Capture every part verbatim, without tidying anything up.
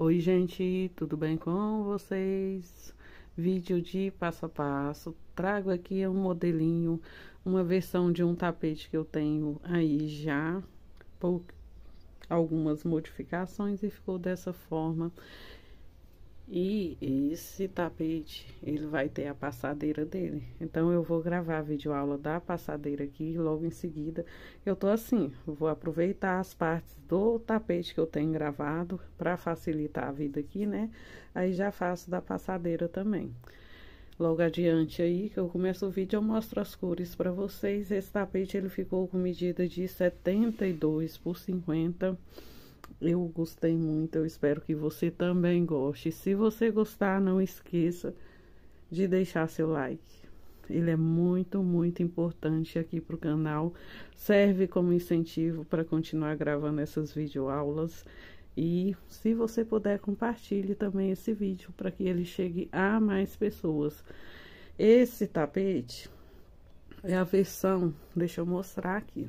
Oi gente, tudo bem com vocês? Vídeo de passo a passo, trago aqui um modelinho, uma versão de um tapete que eu tenho aí já, pou... algumas modificações e ficou dessa forma. E esse tapete, ele vai ter a passadeira dele, então eu vou gravar a videoaula da passadeira aqui, logo em seguida eu tô assim, vou aproveitar as partes do tapete que eu tenho gravado, para facilitar a vida aqui, né, aí já faço da passadeira também. Logo adiante aí, que eu começo o vídeo, eu mostro as cores para vocês. Esse tapete, ele ficou com medida de setenta e dois por cinquenta, eu gostei muito, eu espero que você também goste. Se você gostar, não esqueça de deixar seu like. Ele é muito, muito importante aqui pro canal. Serve como incentivo para continuar gravando essas videoaulas. E se você puder, compartilhe também esse vídeo para que ele chegue a mais pessoas. Esse tapete é a versão, deixa eu mostrar aqui.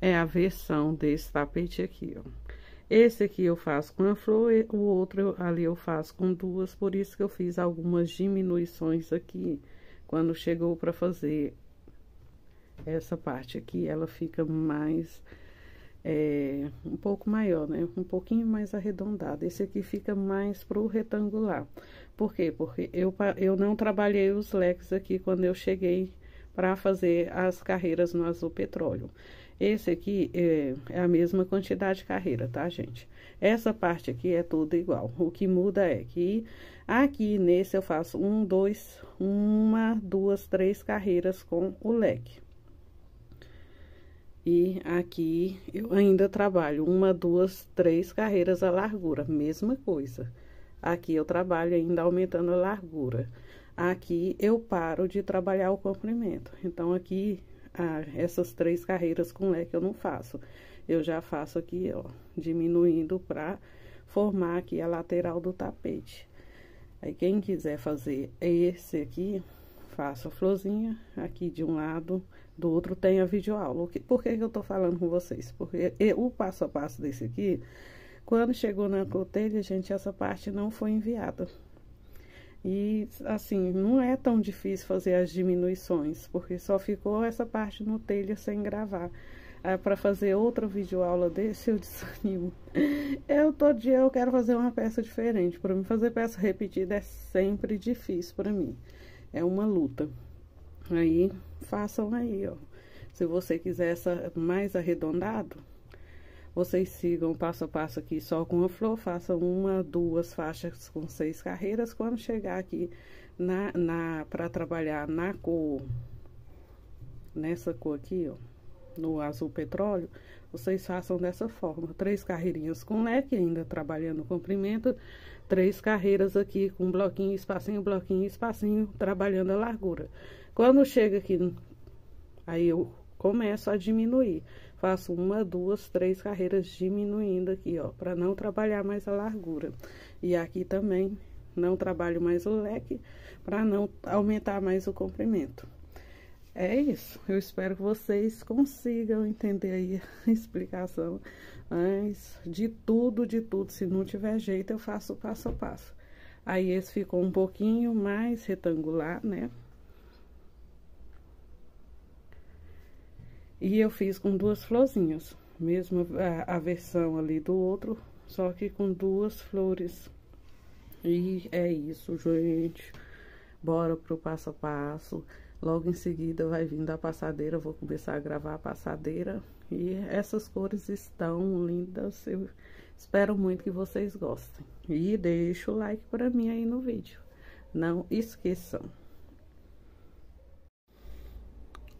É a versão desse tapete aqui, ó. Esse aqui eu faço com uma flor, o outro ali eu faço com duas, por isso que eu fiz algumas diminuições aqui. Quando chegou para fazer essa parte aqui, ela fica mais, é, um pouco maior, né? Um pouquinho mais arredondada. Esse aqui fica mais pro retangular. Por quê? Porque eu, eu não trabalhei os leques aqui quando eu cheguei para fazer as carreiras no azul petróleo. Esse aqui é, é a mesma quantidade de carreira, tá, gente? Essa parte aqui é tudo igual. O que muda é que aqui nesse eu faço um, dois, uma, duas, três carreiras com o leque. E aqui eu ainda trabalho uma, duas, três carreiras a largura, mesma coisa. Aqui eu trabalho ainda aumentando a largura. Aqui eu paro de trabalhar o comprimento. Então, aqui... Ah, essas três carreiras com leque eu não faço, eu já faço aqui, ó, diminuindo para formar aqui a lateral do tapete. Aí, quem quiser fazer esse aqui, faço a florzinha aqui de um lado, do outro tem a videoaula. Por que que eu tô falando com vocês? Porque eu, o passo a passo desse aqui, quando chegou na cotelha, gente, essa parte não foi enviada. E, assim, não é tão difícil fazer as diminuições, porque só ficou essa parte no telha sem gravar. Ah, para fazer outra videoaula desse, eu desanimo. Eu, todo dia, eu quero fazer uma peça diferente. Para mim, fazer peça repetida é sempre difícil para mim. É uma luta. Aí, façam aí, ó. Se você quiser essa mais arredondado, vocês sigam passo a passo aqui só com a flor, façam uma, duas faixas com seis carreiras. Quando chegar aqui na, na para trabalhar na cor, nessa cor aqui, ó, no azul petróleo, vocês façam dessa forma: três carreirinhas com leque, ainda trabalhando o comprimento, três carreiras aqui com bloquinho, espacinho, bloquinho, espacinho, trabalhando a largura. Quando chega aqui, aí eu começo a diminuir. Faço uma, duas, três carreiras diminuindo aqui, ó, para não trabalhar mais a largura. E aqui também não trabalho mais o leque, para não aumentar mais o comprimento. É isso, eu espero que vocês consigam entender aí a explicação. Mas de tudo, de tudo, se não tiver jeito, eu faço passo a passo. Aí esse ficou um pouquinho mais retangular, né? E eu fiz com duas florzinhas, mesmo a, a versão ali do outro, só que com duas flores. E é isso, gente. Bora pro passo a passo. Logo em seguida vai vindo a passadeira, vou começar a gravar a passadeira. E essas cores estão lindas, eu espero muito que vocês gostem. E deixa o like pra mim aí no vídeo, não esqueçam.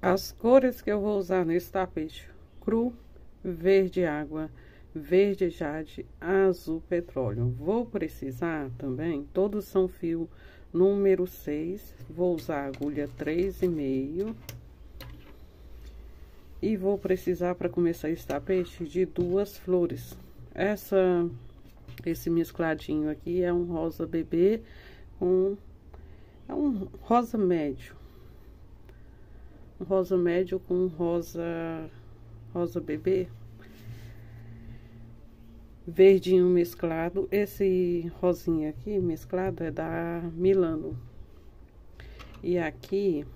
As cores que eu vou usar nesse tapete: cru, verde água, verde jade, azul petróleo. Vou precisar também, todos são fio número seis, vou usar agulha três e meio. E vou precisar, para começar esse tapete, de duas flores. Essa, esse mescladinho aqui é um rosa bebê com, é um rosa médio. Rosa médio com rosa rosa bebê. verdinho mesclado. Esse rosinha aqui mesclado é da Milano. E aqui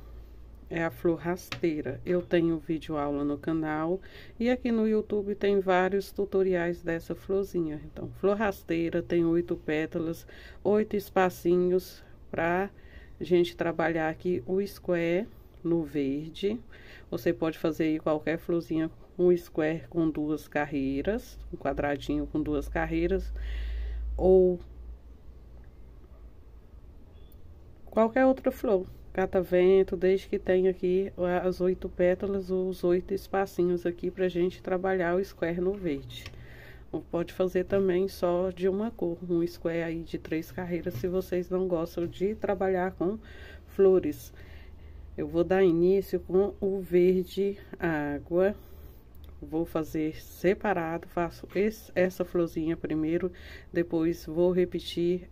é a flor rasteira. Eu tenho vídeo aula no canal e aqui no YouTube tem vários tutoriais dessa florzinha. Então, flor rasteira tem oito pétalas, oito espacinhos para gente trabalhar aqui o square no verde. Você pode fazer aí qualquer florzinha, um square com duas carreiras, um quadradinho com duas carreiras, ou qualquer outra flor. Catavento, desde que tenha aqui as oito pétalas, os oito espacinhos aqui pra gente trabalhar o square no verde. Pode fazer também só de uma cor, um square aí de três carreiras, se vocês não gostam de trabalhar com flores. Eu vou dar início com o verde água. Vou fazer separado, faço esse, essa florzinha primeiro, depois vou repetir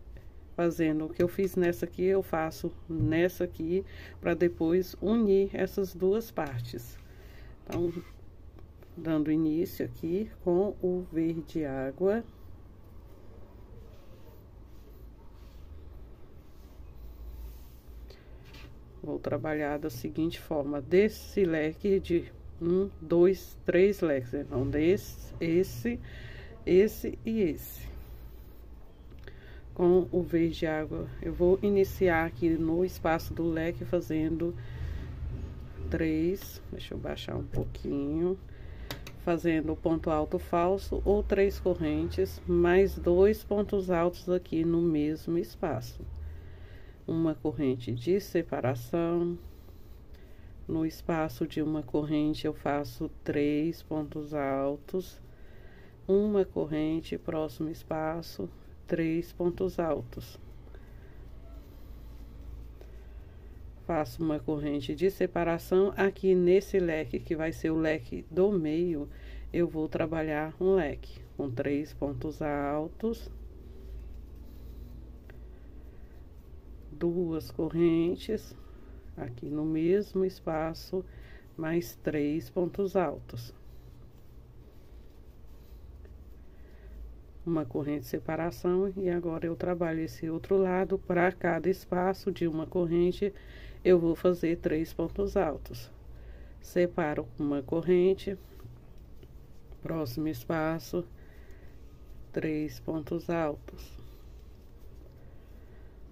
fazendo o que eu fiz nessa aqui, eu faço nessa aqui, para depois unir essas duas partes. Então, dando início aqui com o verde água. Vou trabalhar da seguinte forma, desse leque de um, dois, três leques, então, desse, esse, esse e esse. Com o verde água, eu vou iniciar aqui no espaço do leque fazendo três, deixa eu baixar um pouquinho, fazendo ponto alto falso ou três correntes, mais dois pontos altos aqui no mesmo espaço. Uma corrente de separação, no espaço de uma corrente eu faço três pontos altos, uma corrente, próximo espaço, três pontos altos. Faço uma corrente de separação aqui nesse leque, que vai ser o leque do meio, eu vou trabalhar um leque com três pontos altos, duas correntes aqui no mesmo espaço, mais três pontos altos. Uma corrente de separação, e agora eu trabalho esse outro lado. Para cada espaço de uma corrente, eu vou fazer três pontos altos. Separo uma corrente, próximo espaço, três pontos altos.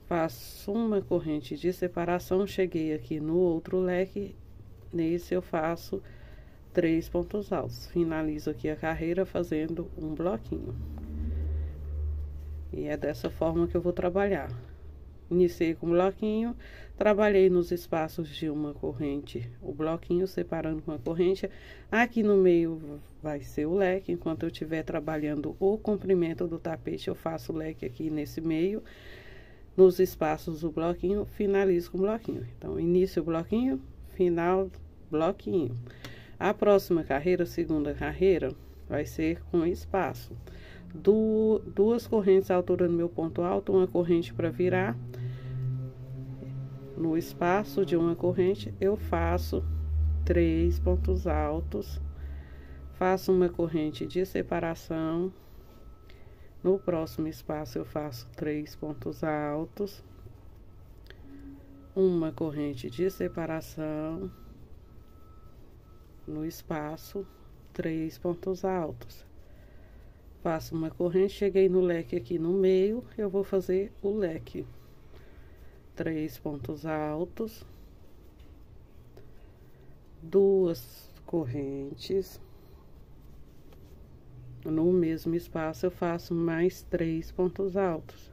Faço uma corrente de separação, cheguei aqui no outro leque, nesse eu faço três pontos altos. Finalizo aqui a carreira fazendo um bloquinho. E é dessa forma que eu vou trabalhar. Iniciei com um bloquinho, trabalhei nos espaços de uma corrente, o bloquinho separando com a corrente. Aqui no meio vai ser o leque, enquanto eu estiver trabalhando o comprimento do tapete, eu faço o leque aqui nesse meio. Nos espaços do bloquinho, finalizo com o bloquinho. Então, início o bloquinho, final bloquinho. A próxima carreira, segunda carreira, vai ser com espaço. Du- duas correntes à altura do meu ponto alto, uma corrente para virar. No espaço de uma corrente, eu faço três pontos altos, faço uma corrente de separação. No próximo espaço, eu faço três pontos altos, uma corrente de separação. No espaço, três pontos altos. Faço uma corrente, cheguei no leque aqui no meio, eu vou fazer o leque. Três pontos altos. Duas correntes. No mesmo espaço, eu faço mais três pontos altos.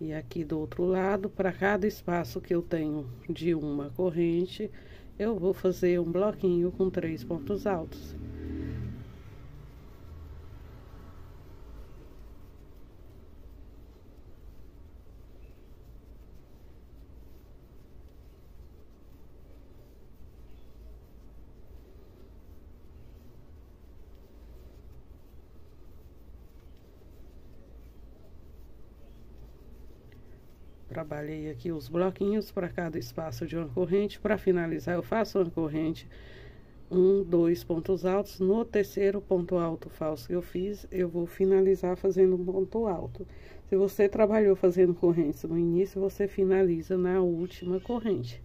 E aqui do outro lado, para cada espaço que eu tenho de uma corrente, eu vou fazer um bloquinho com três pontos altos. Trabalhei aqui os bloquinhos para cada espaço de uma corrente. Para finalizar, eu faço uma corrente um, dois pontos altos. No terceiro ponto alto falso que eu fiz, eu vou finalizar fazendo um ponto alto. Se você trabalhou fazendo corrente no início, você finaliza na última corrente.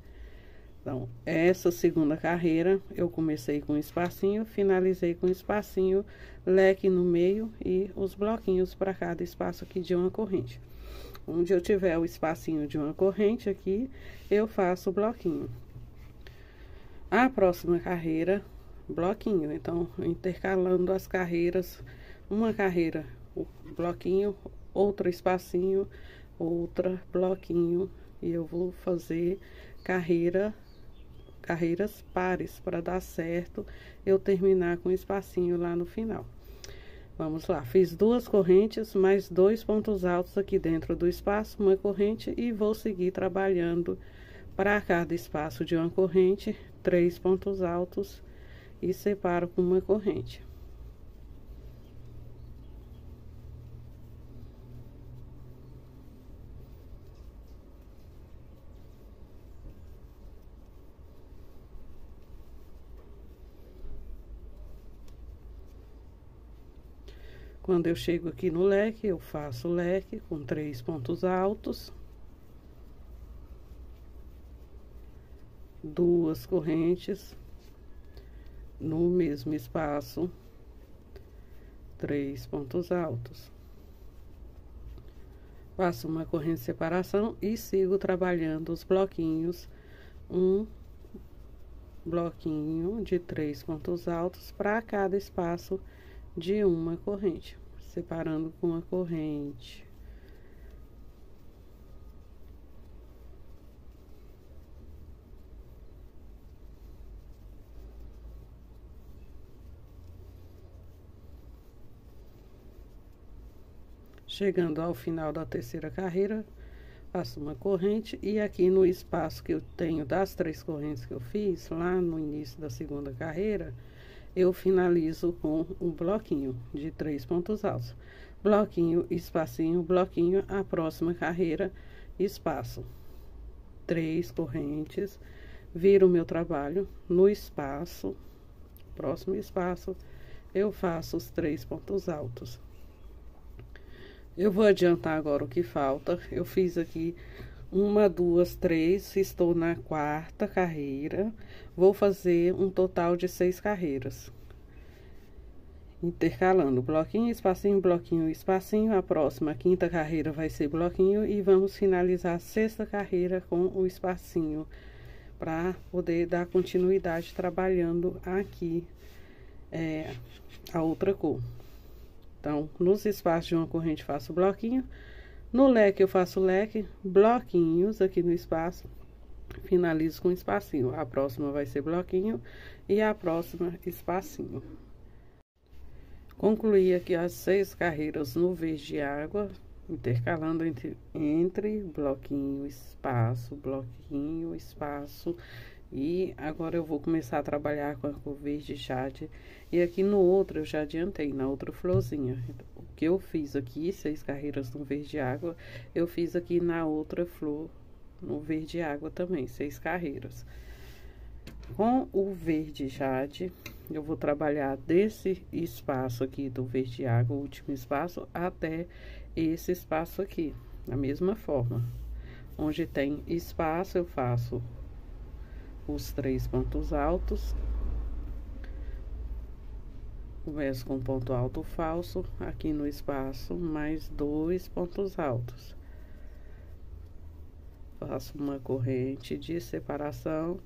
Então, essa segunda carreira, eu comecei com um espacinho, finalizei com um espacinho, leque no meio e os bloquinhos para cada espaço aqui de uma corrente. Onde eu tiver o espacinho de uma corrente aqui, eu faço o bloquinho. A próxima carreira, bloquinho. Então, intercalando as carreiras, uma carreira, o bloquinho, outra espacinho, outra bloquinho. E eu vou fazer carreira... carreiras pares para dar certo eu terminar com um espacinho lá no final. Vamos lá, fiz duas correntes mais dois pontos altos aqui dentro do espaço, uma corrente, e vou seguir trabalhando para cada espaço de uma corrente, três pontos altos e separo com uma corrente. Quando eu chego aqui no leque, eu faço o leque com três pontos altos, duas correntes no mesmo espaço, três pontos altos. Faço uma corrente de separação e sigo trabalhando os bloquinhos, um bloquinho de três pontos altos para cada espaço de uma corrente, separando com uma corrente. Chegando ao final da terceira carreira, faço uma corrente e aqui no espaço que eu tenho das três correntes que eu fiz lá no início da segunda carreira, eu finalizo com um bloquinho de três pontos altos. Bloquinho, espacinho, bloquinho, a próxima carreira, espaço. Três correntes, viro o meu trabalho no espaço, próximo espaço, eu faço os três pontos altos. Eu vou adiantar agora o que falta. Eu fiz aqui uma, duas, três, estou na quarta carreira, vou fazer um total de seis carreiras. Intercalando, bloquinho, espacinho, bloquinho, espacinho, a próxima, quinta carreira vai ser bloquinho e vamos finalizar a sexta carreira com o espacinho, para poder dar continuidade trabalhando aqui é, a outra cor. Então, nos espaços de uma corrente faço bloquinho. No leque, eu faço leque, bloquinhos aqui no espaço, finalizo com espacinho. A próxima vai ser bloquinho e a próxima, espacinho. Concluí aqui as seis carreiras no verde água, intercalando entre, entre bloquinho, espaço, bloquinho, espaço. E agora eu vou começar a trabalhar com a cor verde jade. E aqui no outro, eu já adiantei, na outra florzinha. O que eu fiz aqui, seis carreiras no verde água, eu fiz aqui na outra flor, no verde água também, seis carreiras. Com o verde jade, eu vou trabalhar desse espaço aqui do verde água, o último espaço, até esse espaço aqui, da mesma forma. Onde tem espaço, eu faço os três pontos altos, começo com ponto alto falso, aqui no espaço, mais dois pontos altos. Faço uma corrente de separação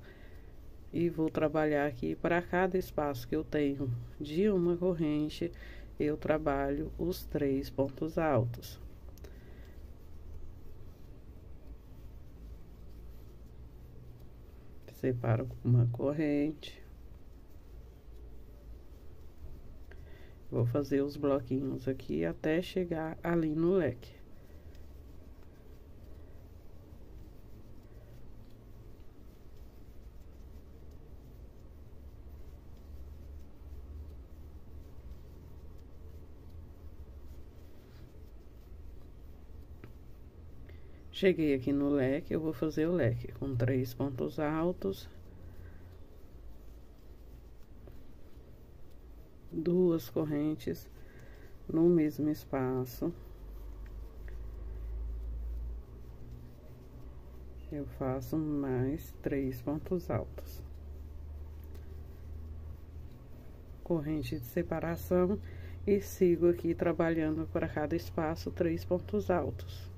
e vou trabalhar aqui para cada espaço que eu tenho de uma corrente, eu trabalho os três pontos altos. Separo com uma corrente. Vou fazer os bloquinhos aqui até chegar ali no leque. Cheguei aqui no leque, eu vou fazer o leque com três pontos altos, duas correntes no mesmo espaço, eu faço mais três pontos altos. Corrente de separação e sigo aqui trabalhando para cada espaço três pontos altos.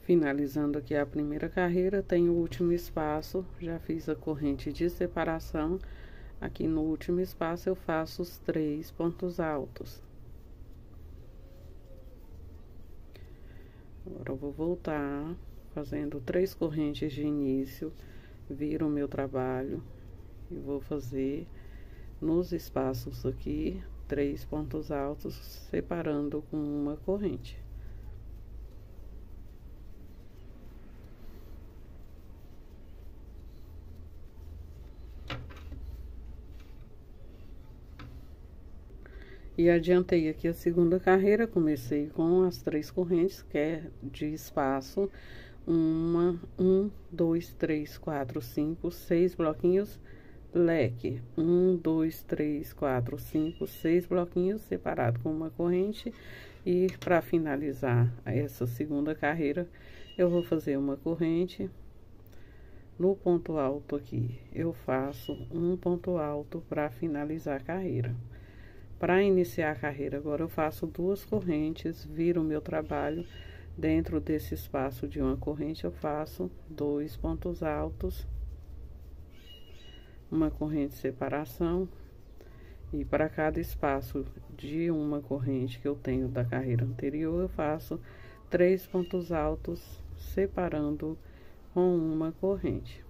Finalizando aqui a primeira carreira, tem o último espaço, já fiz a corrente de separação. Aqui no último espaço eu faço os três pontos altos. Agora eu vou voltar, fazendo três correntes de início, viro o meu trabalho e vou fazer nos espaços aqui três pontos altos, separando com uma corrente. E adiantei aqui a segunda carreira, comecei com as três correntes, que é de espaço, uma, um, dois, três, quatro, cinco, seis bloquinhos, leque. Um, dois, três, quatro, cinco, seis bloquinhos, separado com uma corrente. E para finalizar essa segunda carreira, eu vou fazer uma corrente. No ponto alto aqui, eu faço um ponto alto para finalizar a carreira. Para iniciar a carreira, agora eu faço duas correntes, viro o meu trabalho, dentro desse espaço de uma corrente eu faço dois pontos altos, uma corrente de separação, e para cada espaço de uma corrente que eu tenho da carreira anterior, eu faço três pontos altos, separando com uma corrente.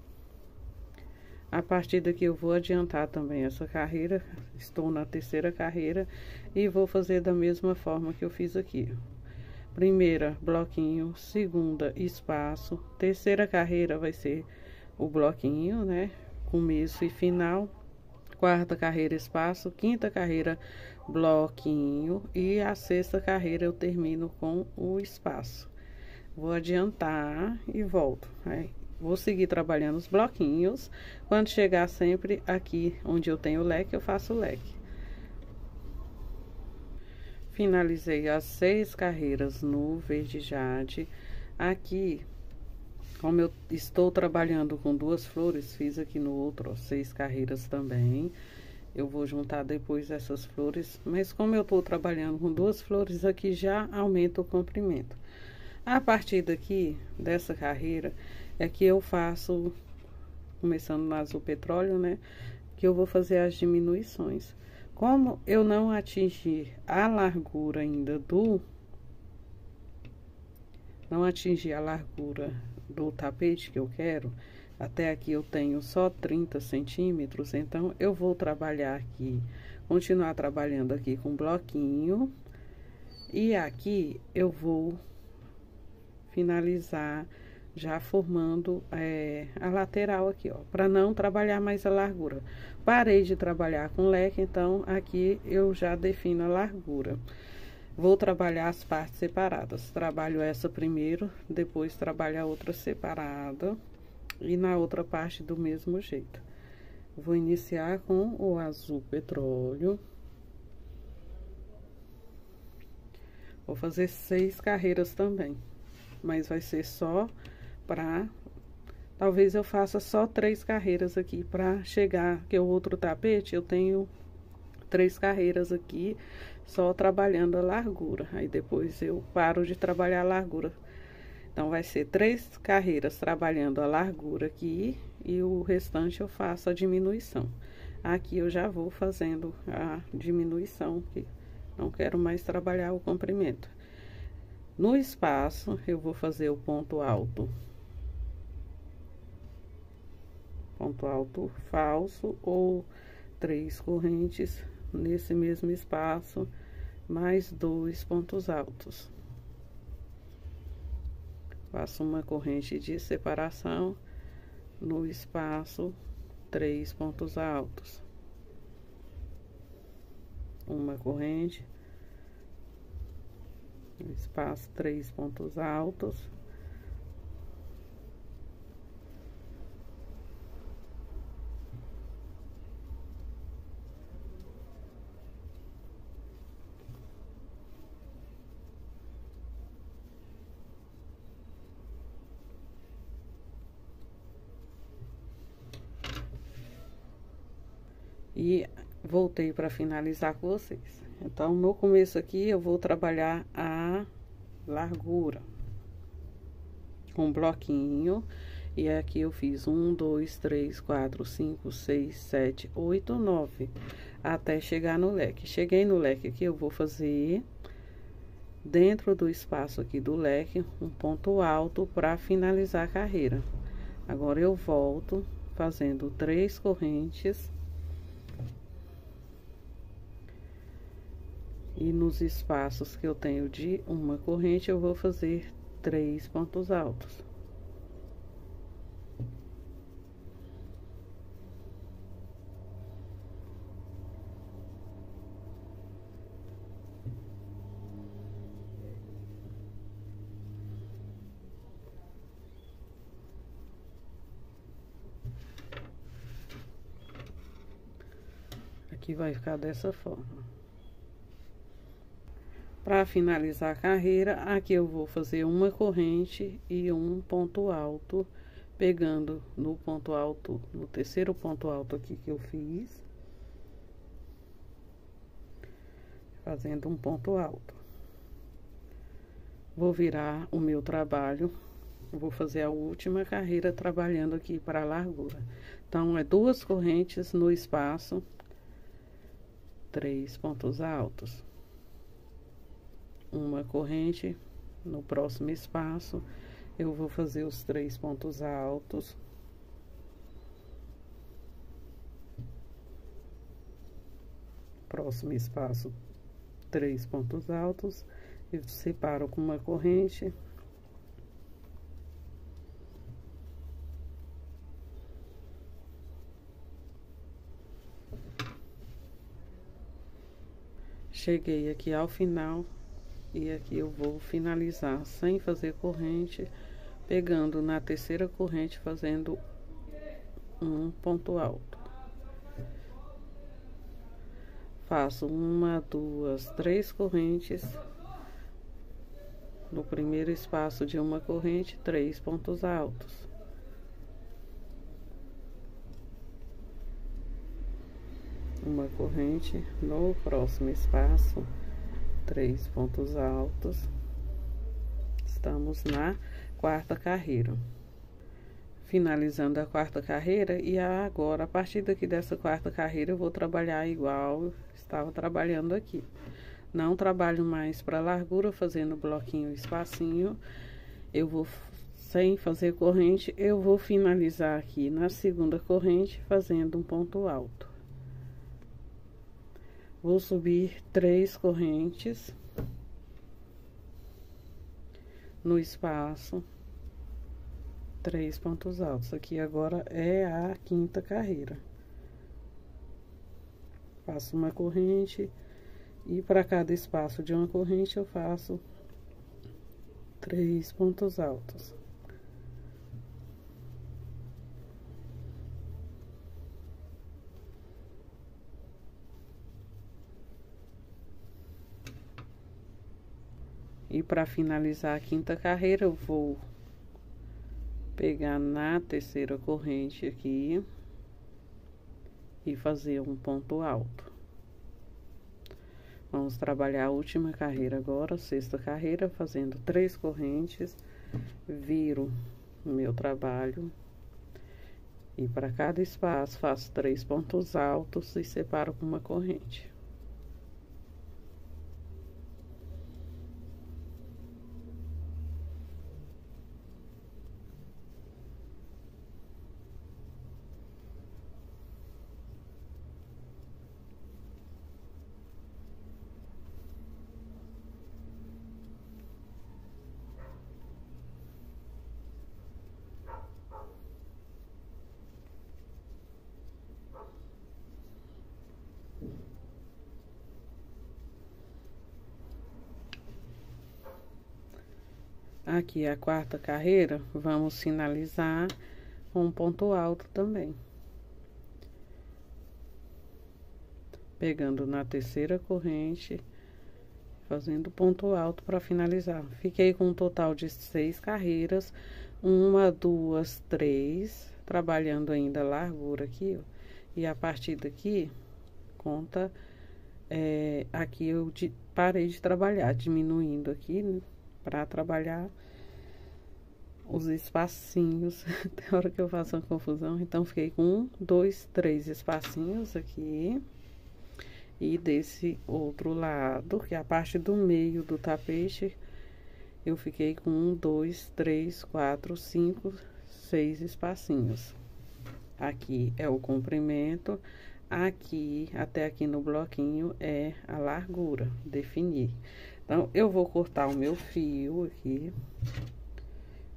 A partir daqui eu vou adiantar também essa carreira, estou na terceira carreira e vou fazer da mesma forma que eu fiz aqui. Primeira, bloquinho, segunda, espaço, terceira carreira vai ser o bloquinho, né? Começo e final, quarta carreira, espaço, quinta carreira, bloquinho e a sexta carreira eu termino com o espaço. Vou adiantar e volto, né? Vou seguir trabalhando os bloquinhos, quando chegar sempre aqui onde eu tenho o leque, eu faço o leque. Finalizei as seis carreiras no verde jade. Aqui, como eu estou trabalhando com duas flores, fiz aqui no outro, ó, seis carreiras também. Eu vou juntar depois essas flores, mas como eu estou trabalhando com duas flores aqui, já aumenta o comprimento. A partir daqui, dessa carreira, é que eu faço, começando na azul petróleo, né? Que eu vou fazer as diminuições. Como eu não atingi a largura ainda do... Não atingi a largura do tapete que eu quero, até aqui eu tenho só trinta centímetros, então eu vou trabalhar aqui, continuar trabalhando aqui com bloquinho. E aqui eu vou finalizar... já formando é, a lateral aqui, ó, para não trabalhar mais a largura. Parei de trabalhar com leque, então aqui eu já defino a largura. Vou trabalhar as partes separadas. Trabalho essa primeiro, depois trabalho a outra separada e na outra parte do mesmo jeito. Vou iniciar com o azul petróleo. Vou fazer seis carreiras também, mas vai ser só... Pra, talvez eu faça só três carreiras aqui para chegar, que o outro tapete eu tenho três carreiras aqui só trabalhando a largura, aí depois eu paro de trabalhar a largura. Então vai ser três carreiras trabalhando a largura aqui e o restante eu faço a diminuição. Aqui eu já vou fazendo a diminuição, que não quero mais trabalhar o comprimento. No espaço eu vou fazer o ponto alto, ponto alto falso ou três correntes nesse mesmo espaço, mais dois pontos altos. Faço uma corrente de separação no espaço, três pontos altos, uma corrente, espaço, três pontos altos. e voltei para finalizar com vocês. Então, no começo aqui, eu vou trabalhar a largura com um bloquinho. E aqui eu fiz um, dois, três, quatro, cinco, seis, sete, oito, nove, até chegar no leque. Cheguei no leque aqui, eu vou fazer dentro do espaço aqui do leque um ponto alto para finalizar a carreira. Agora eu volto fazendo três correntes e nos espaços que eu tenho de uma corrente eu vou fazer três pontos altos. Aqui vai ficar dessa forma. Para finalizar a carreira, aqui eu vou fazer uma corrente e um ponto alto, pegando no ponto alto, no terceiro ponto alto aqui que eu fiz, fazendo um ponto alto. Vou virar o meu trabalho, vou fazer a última carreira trabalhando aqui para a largura. Então, é duas correntes no espaço, três pontos altos, uma corrente no próximo espaço, eu vou fazer os três pontos altos, próximo espaço, três pontos altos, eu separo com uma corrente. Cheguei aqui ao final e aqui eu vou finalizar sem fazer corrente, pegando na terceira corrente, fazendo um ponto alto. Faço uma, duas, três correntes. No primeiro espaço de uma corrente, três pontos altos. Uma corrente no próximo espaço, três pontos altos. Estamos na quarta carreira, finalizando a quarta carreira. E agora, a partir daqui dessa quarta carreira, eu vou trabalhar igual eu estava trabalhando aqui. Não trabalho mais para largura, fazendo bloquinho, espacinho. Eu vou sem fazer corrente, eu vou finalizar aqui na segunda corrente, fazendo um ponto alto. Vou subir três correntes no espaço, três pontos altos. Aqui agora é a quinta carreira. Faço uma corrente e para cada espaço de uma corrente eu faço três pontos altos. E para finalizar a quinta carreira, eu vou pegar na terceira corrente aqui e fazer um ponto alto. Vamos trabalhar a última carreira agora, sexta carreira, fazendo três correntes, viro o meu trabalho e para cada espaço faço três pontos altos e separo com uma corrente. Aqui a quarta carreira, vamos finalizar com um ponto alto também. Pegando na terceira corrente, fazendo ponto alto para finalizar. Fiquei com um total de seis carreiras, uma, duas, três, trabalhando ainda a largura aqui, ó. E a partir daqui, conta, é, aqui eu de, parei de trabalhar, diminuindo aqui, né, pra trabalhar os espacinhos. Tem hora que eu faço uma confusão, então fiquei com um, dois, três espacinhos aqui. E desse outro lado, que é a parte do meio do tapete, eu fiquei com um, dois, três, quatro, cinco, seis espacinhos. Aqui é o comprimento, aqui, até aqui no bloquinho, é a largura, definir. Então, eu vou cortar o meu fio aqui.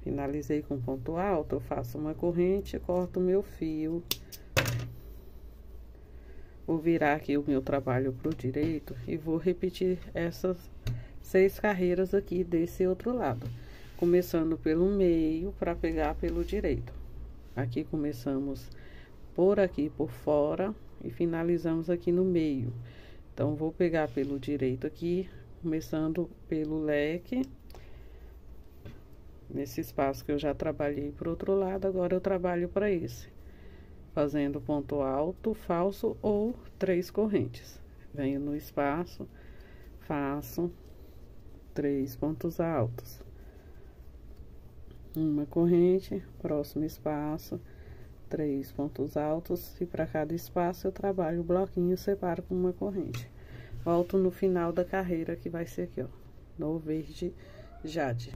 Finalizei com ponto alto, eu faço uma corrente, corto o meu fio. Vou virar aqui o meu trabalho para o direito e vou repetir essas seis carreiras aqui desse outro lado. Começando pelo meio para pegar pelo direito. Aqui começamos por aqui por fora e finalizamos aqui no meio. Então, vou pegar pelo direito aqui, começando pelo leque. Nesse espaço que eu já trabalhei para o outro lado, agora eu trabalho para esse. Fazendo ponto alto, falso ou três correntes. Venho no espaço, faço três pontos altos. Uma corrente, próximo espaço, três pontos altos. E para cada espaço eu trabalho o bloquinho e separo com uma corrente. Volto no final da carreira, que vai ser aqui, ó, no verde jade.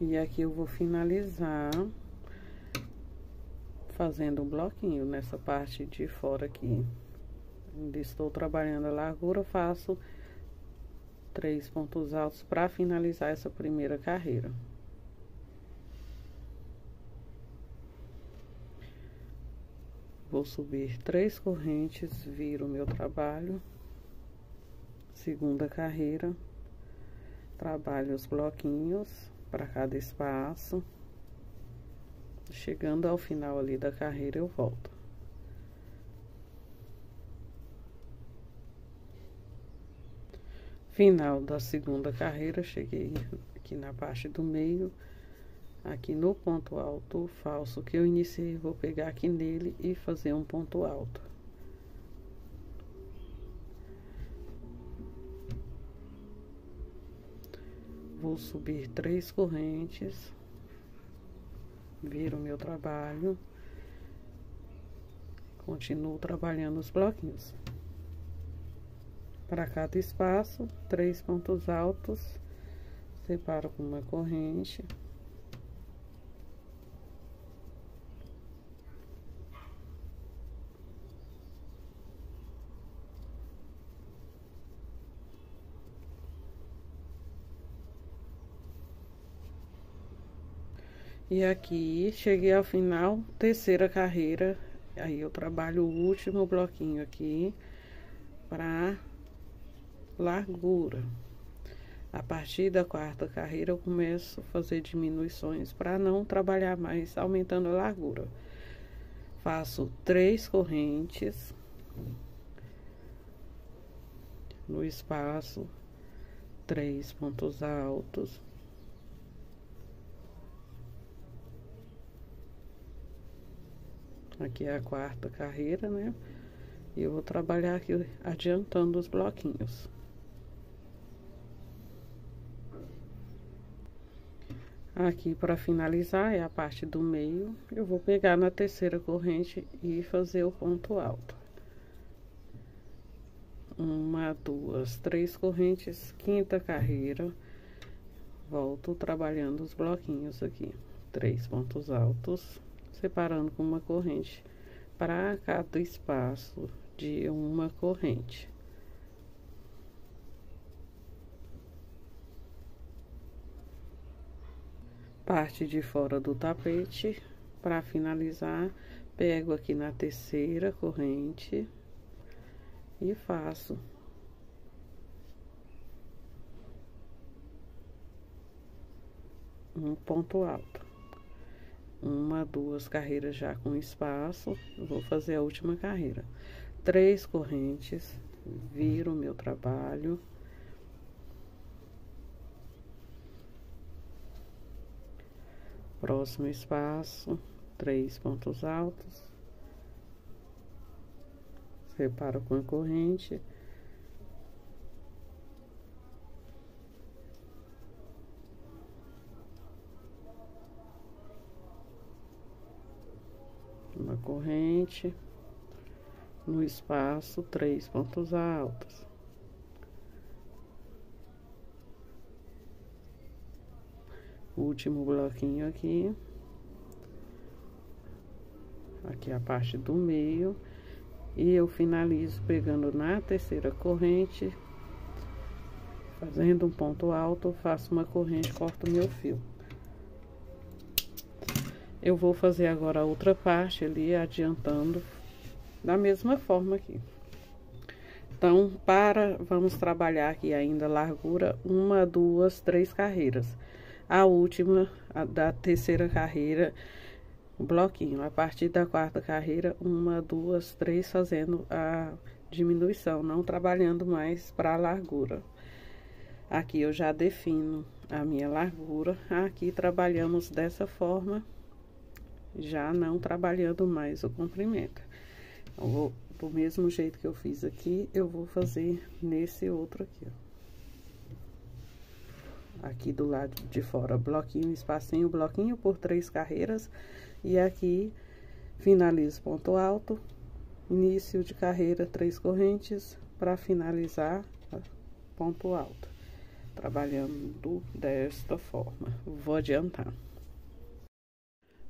E aqui eu vou finalizar fazendo um bloquinho nessa parte de fora aqui, onde estou trabalhando a largura, faço três pontos altos para finalizar essa primeira carreira. Vou subir três correntes, viro o meu trabalho, segunda carreira, trabalho os bloquinhos para cada espaço. Chegando ao final ali da carreira, eu volto. Final da segunda carreira, cheguei aqui na parte do meio. Aqui no ponto alto falso que eu iniciei, vou pegar aqui nele e fazer um ponto alto. Vou subir três correntes. Viro o meu trabalho, continuo trabalhando os bloquinhos. Para cada espaço, três pontos altos, separo com uma corrente. E aqui, cheguei ao final, terceira carreira, aí eu trabalho o último bloquinho aqui para largura. A partir da quarta carreira, eu começo a fazer diminuições para não trabalhar mais aumentando a largura. Faço três correntes no espaço, três pontos altos. Aqui é a quarta carreira, né? E eu vou trabalhar aqui adiantando os bloquinhos. Aqui, para finalizar, é a parte do meio. Eu vou pegar na terceira corrente e fazer o ponto alto. Uma, duas, três correntes, quinta carreira. Volto trabalhando os bloquinhos aqui. Três pontos altos. Separando com uma corrente para cada espaço de uma corrente. Parte de fora do tapete, para finalizar, pego aqui na terceira corrente e faço um ponto alto. Uma, duas carreiras já com espaço, eu vou fazer a última carreira. Três correntes, viro o meu trabalho. Próximo espaço, três pontos altos. separa com a corrente. Uma corrente no espaço, três pontos altos. Último bloquinho aqui. Aqui a parte do meio. E eu finalizo pegando na terceira corrente, fazendo um ponto alto, faço uma corrente, corto meu fio. Eu vou fazer agora a outra parte ali, adiantando da mesma forma aqui. Então, para, vamos trabalhar aqui ainda largura, uma, duas, três carreiras. A última, a da terceira carreira, bloquinho. A partir da quarta carreira, uma, duas, três, fazendo a diminuição, não trabalhando mais para a largura. Aqui eu já defino a minha largura. Aqui trabalhamos dessa forma, já não trabalhando mais o comprimento. Eu vou, do mesmo jeito que eu fiz aqui, eu vou fazer nesse outro aqui, ó. Aqui do lado de fora, bloquinho, espacinho, bloquinho por três carreiras. E aqui, finalizo ponto alto, início de carreira, três correntes, para finalizar ponto alto. Trabalhando desta forma. Vou adiantar.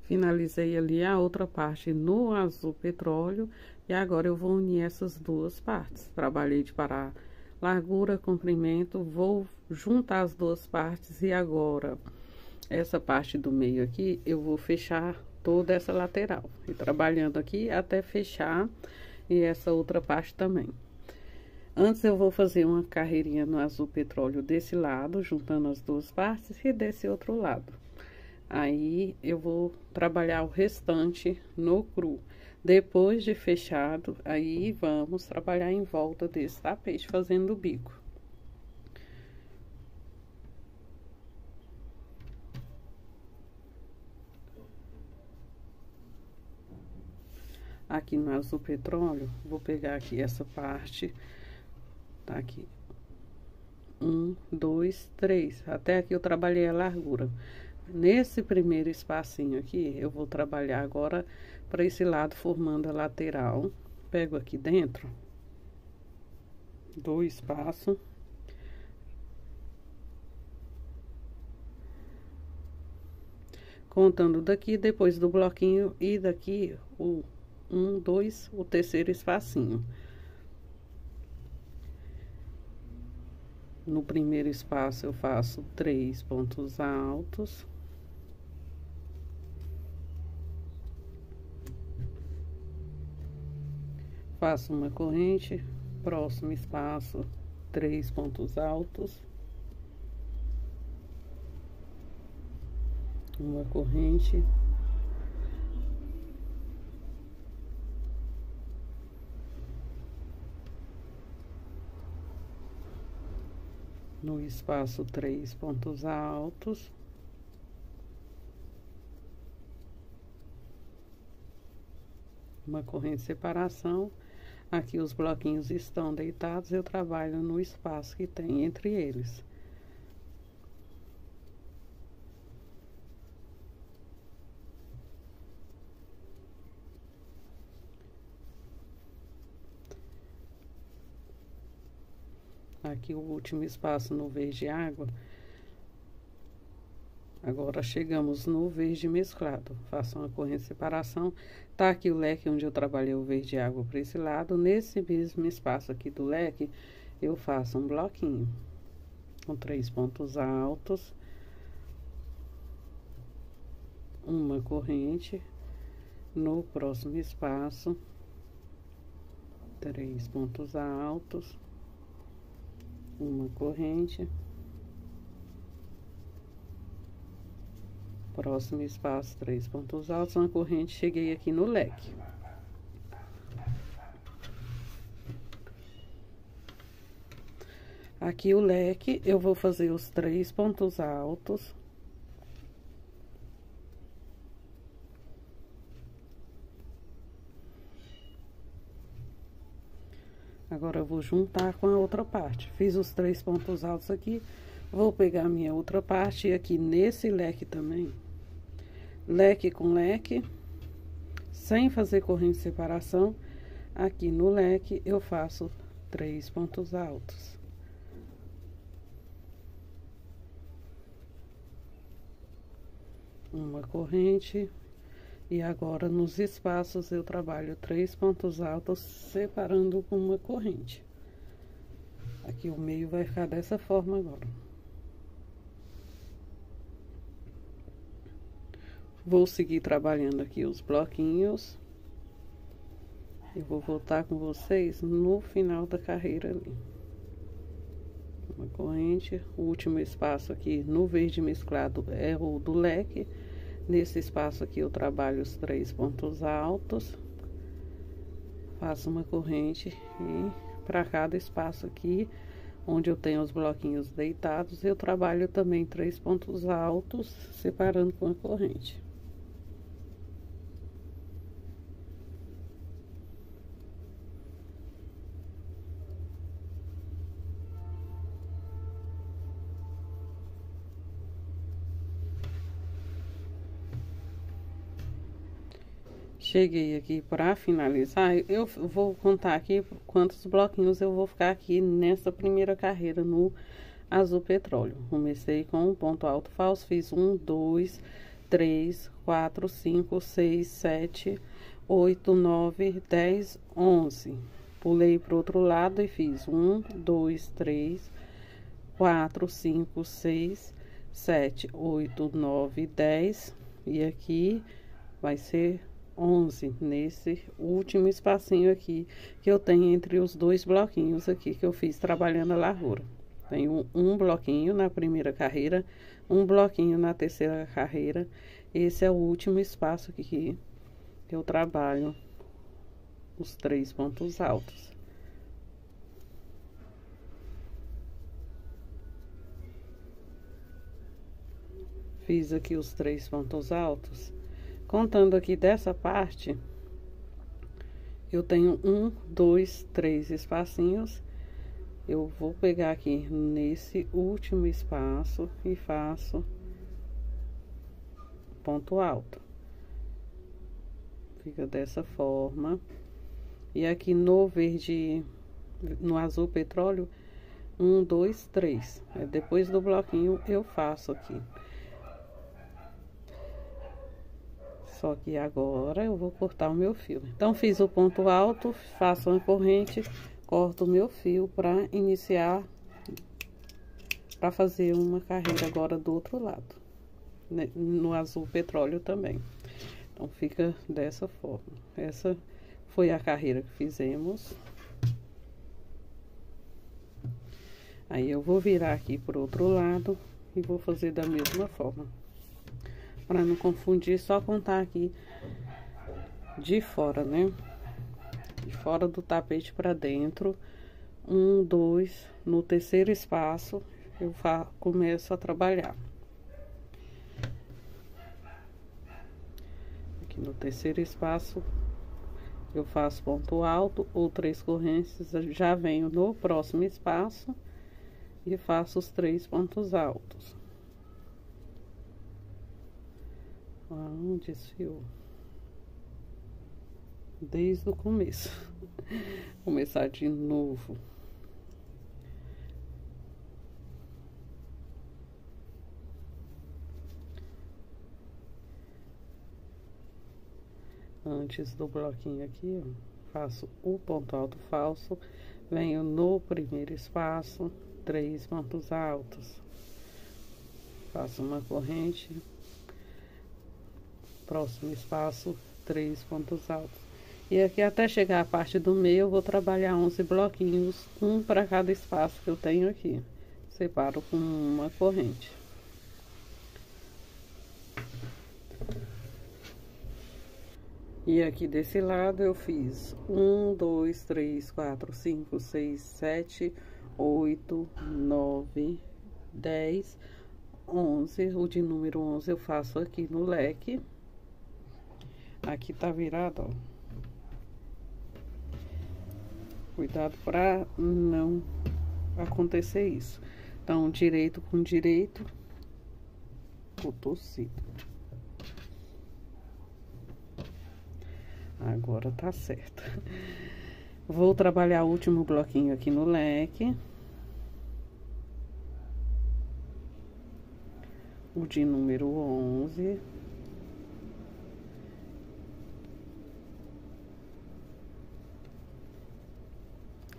Finalizei ali a outra parte no azul petróleo. E agora eu vou unir essas duas partes. Trabalhei de parar largura, comprimento, vou juntar as duas partes e agora essa parte do meio aqui eu vou fechar toda essa lateral e trabalhando aqui até fechar e essa outra parte também. Antes eu vou fazer uma carreirinha no azul petróleo desse lado, juntando as duas partes, e desse outro lado. Aí eu vou trabalhar o restante no cru. Depois de fechado, aí vamos trabalhar em volta desse tapete, fazendo o bico. Aqui no azul petróleo, vou pegar aqui essa parte, tá aqui. Um, dois, três. Até aqui eu trabalhei a largura. Nesse primeiro espacinho aqui, eu vou trabalhar agora para esse lado, formando a lateral. Pego aqui dentro, dou espaço. Contando daqui, depois do bloquinho e daqui, o um, dois, o terceiro espacinho. No primeiro espaço, eu faço três pontos altos. Faço uma corrente, próximo espaço, três pontos altos. Uma corrente. No espaço, três pontos altos. Uma corrente de separação. Aqui os bloquinhos estão deitados, eu trabalho no espaço que tem entre eles. Aqui o último espaço no verde água. Agora chegamos no verde mesclado. Faço uma corrente de separação. Tá aqui o leque onde eu trabalhei o verde água para esse lado. Nesse mesmo espaço aqui do leque, eu faço um bloquinho com três pontos altos, uma corrente. No próximo espaço, três pontos altos. Uma corrente. Próximo espaço, três pontos altos, uma corrente. Cheguei aqui no leque. Aqui o leque, eu vou fazer os três pontos altos. Agora eu vou juntar com a outra parte. Fiz os três pontos altos aqui, vou pegar a minha outra parte e aqui nesse leque também. Leque com leque, sem fazer corrente de separação, aqui no leque eu faço três pontos altos. Uma corrente, e agora nos espaços eu trabalho três pontos altos separando com uma corrente. Aqui o meio vai ficar dessa forma agora. Vou seguir trabalhando aqui os bloquinhos. Eu vou voltar com vocês no final da carreira ali. Uma corrente, o último espaço aqui no verde mesclado é o do leque. Nesse espaço aqui eu trabalho os três pontos altos, faço uma corrente e para cada espaço aqui, onde eu tenho os bloquinhos deitados, eu trabalho também três pontos altos, separando com a corrente. Cheguei aqui para finalizar, eu vou contar aqui quantos bloquinhos eu vou ficar aqui nessa primeira carreira no azul petróleo. Comecei com um ponto alto falso, fiz um, dois, três, quatro, cinco, seis, sete, oito, nove, dez, onze. Pulei para o outro lado e fiz um, dois, três, quatro, cinco, seis, sete, oito, nove, dez. E aqui vai ser onze, nesse último espacinho aqui que eu tenho entre os dois bloquinhos aqui que eu fiz trabalhando a largura. Tenho um bloquinho na primeira carreira, um bloquinho na terceira carreira. Esse é o último espaço aqui que eu trabalho os três pontos altos. Fiz aqui os três pontos altos. Contando aqui dessa parte, eu tenho um, dois, três espacinhos. Eu vou pegar aqui nesse último espaço e faço ponto alto. Fica dessa forma. E aqui no verde, no azul petróleo, um, dois, três. Depois do bloquinho eu faço aqui. Só que agora eu vou cortar o meu fio. Então, fiz o ponto alto, faço uma corrente, corto o meu fio para iniciar, para fazer uma carreira agora do outro lado, né? No azul petróleo também. Então, fica dessa forma. Essa foi a carreira que fizemos. Aí, eu vou virar aqui pro outro lado e vou fazer da mesma forma. Para não confundir, só contar aqui de fora, né? De fora do tapete para dentro. Um, dois, no terceiro espaço eu faço, começo a trabalhar. Aqui no terceiro espaço eu faço ponto alto ou três correntes, já venho no próximo espaço e faço os três pontos altos. Um desfio desde o começo. Começar de novo. Antes do bloquinho aqui, ó, faço o ponto alto falso, venho no primeiro espaço, três pontos altos, faço uma corrente. Próximo espaço, três pontos altos. E aqui até chegar a parte do meio, eu vou trabalhar onze bloquinhos, um para cada espaço que eu tenho aqui. Separo com uma corrente. E aqui desse lado eu fiz um, dois, três, quatro, cinco, seis, sete, oito, nove, dez, onze. O de número onze eu faço aqui no leque. Aqui tá virado, ó. Cuidado para não acontecer isso. Então, direito com direito, o torcido. Agora tá certo. Vou trabalhar o último bloquinho aqui no leque. O de número onze.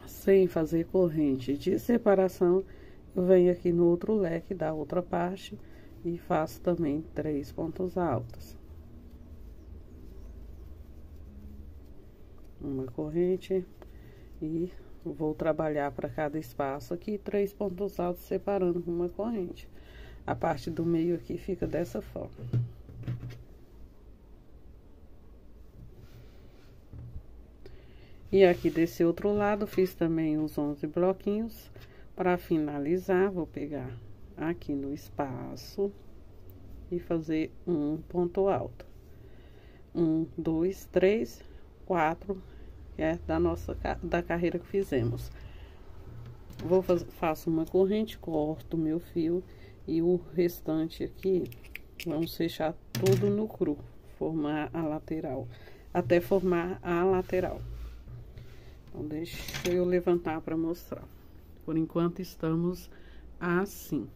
Sem fazer corrente de separação, eu venho aqui no outro leque da outra parte e faço também três pontos altos. Uma corrente e vou trabalhar para cada espaço aqui três pontos altos separando com uma corrente. A parte do meio aqui fica dessa forma. E aqui desse outro lado fiz também os onze bloquinhos. Para finalizar, vou pegar aqui no espaço e fazer um ponto alto. Um, dois, três, quatro, que é da nossa da carreira que fizemos. Vou fazer, faço uma corrente, corto meu fio e o restante aqui vamos fechar tudo no cru, formar a lateral, até formar a lateral. Então, deixa eu levantar para mostrar. Por enquanto, estamos assim.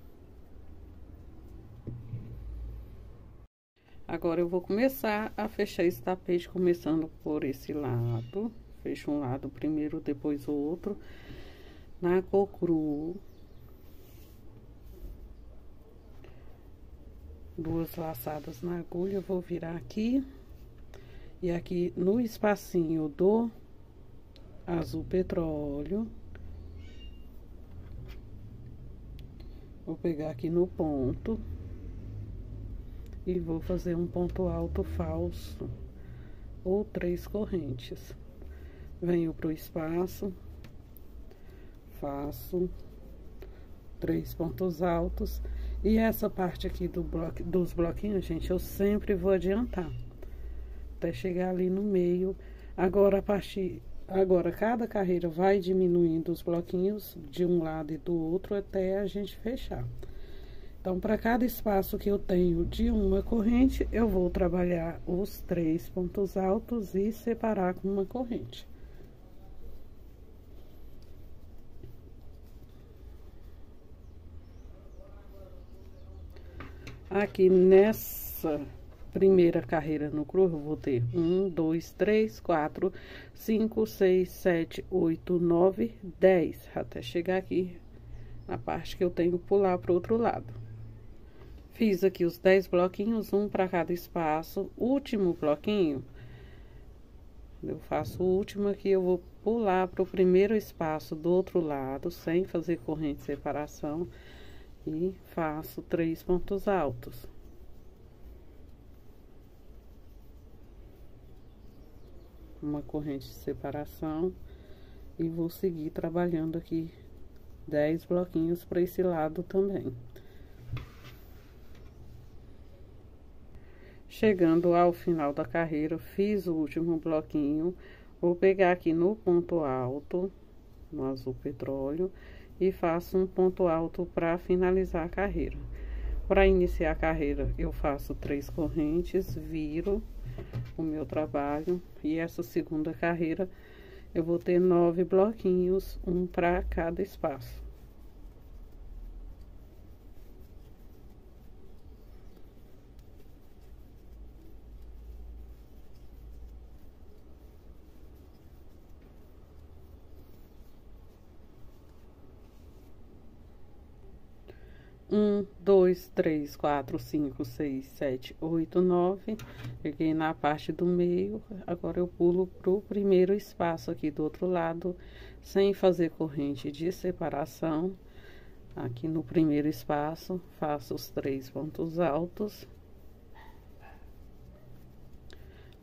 Agora, eu vou começar a fechar esse tapete, começando por esse lado. Fecho um lado primeiro, depois o outro. Na cor cru. Duas laçadas na agulha, vou virar aqui. E aqui no espacinho do azul petróleo, vou pegar aqui no ponto e vou fazer um ponto alto falso ou três correntes. Venho pro espaço, faço três pontos altos. E essa parte aqui do bloco, dos bloquinhos, gente, eu sempre vou adiantar até chegar ali no meio. Agora a parte Agora, cada carreira vai diminuindo os bloquinhos de um lado e do outro até a gente fechar. Então, para cada espaço que eu tenho de uma corrente, eu vou trabalhar os três pontos altos e separar com uma corrente. Aqui nessa primeira carreira no cru, eu vou ter um, dois, três, quatro, cinco, seis, sete, oito, nove, dez, até chegar aqui na parte que eu tenho que pular para o outro lado. Fiz aqui os dez bloquinhos, um para cada espaço. Último bloquinho, eu faço o último aqui, eu vou pular para o primeiro espaço do outro lado, sem fazer corrente de separação, e faço três pontos altos. Uma corrente de separação e vou seguir trabalhando aqui dez bloquinhos para esse lado também. Chegando ao final da carreira, fiz o último bloquinho, vou pegar aqui no ponto alto, no azul petróleo, e faço um ponto alto para finalizar a carreira. Para iniciar a carreira, eu faço três correntes, viro o meu trabalho, e essa segunda carreira eu vou ter nove bloquinhos, um para cada espaço. Um, dois, três, quatro, cinco, seis, sete, oito, nove. Peguei na parte do meio. Agora eu pulo pro primeiro espaço aqui do outro lado, sem fazer corrente de separação. Aqui no primeiro espaço, faço os três pontos altos,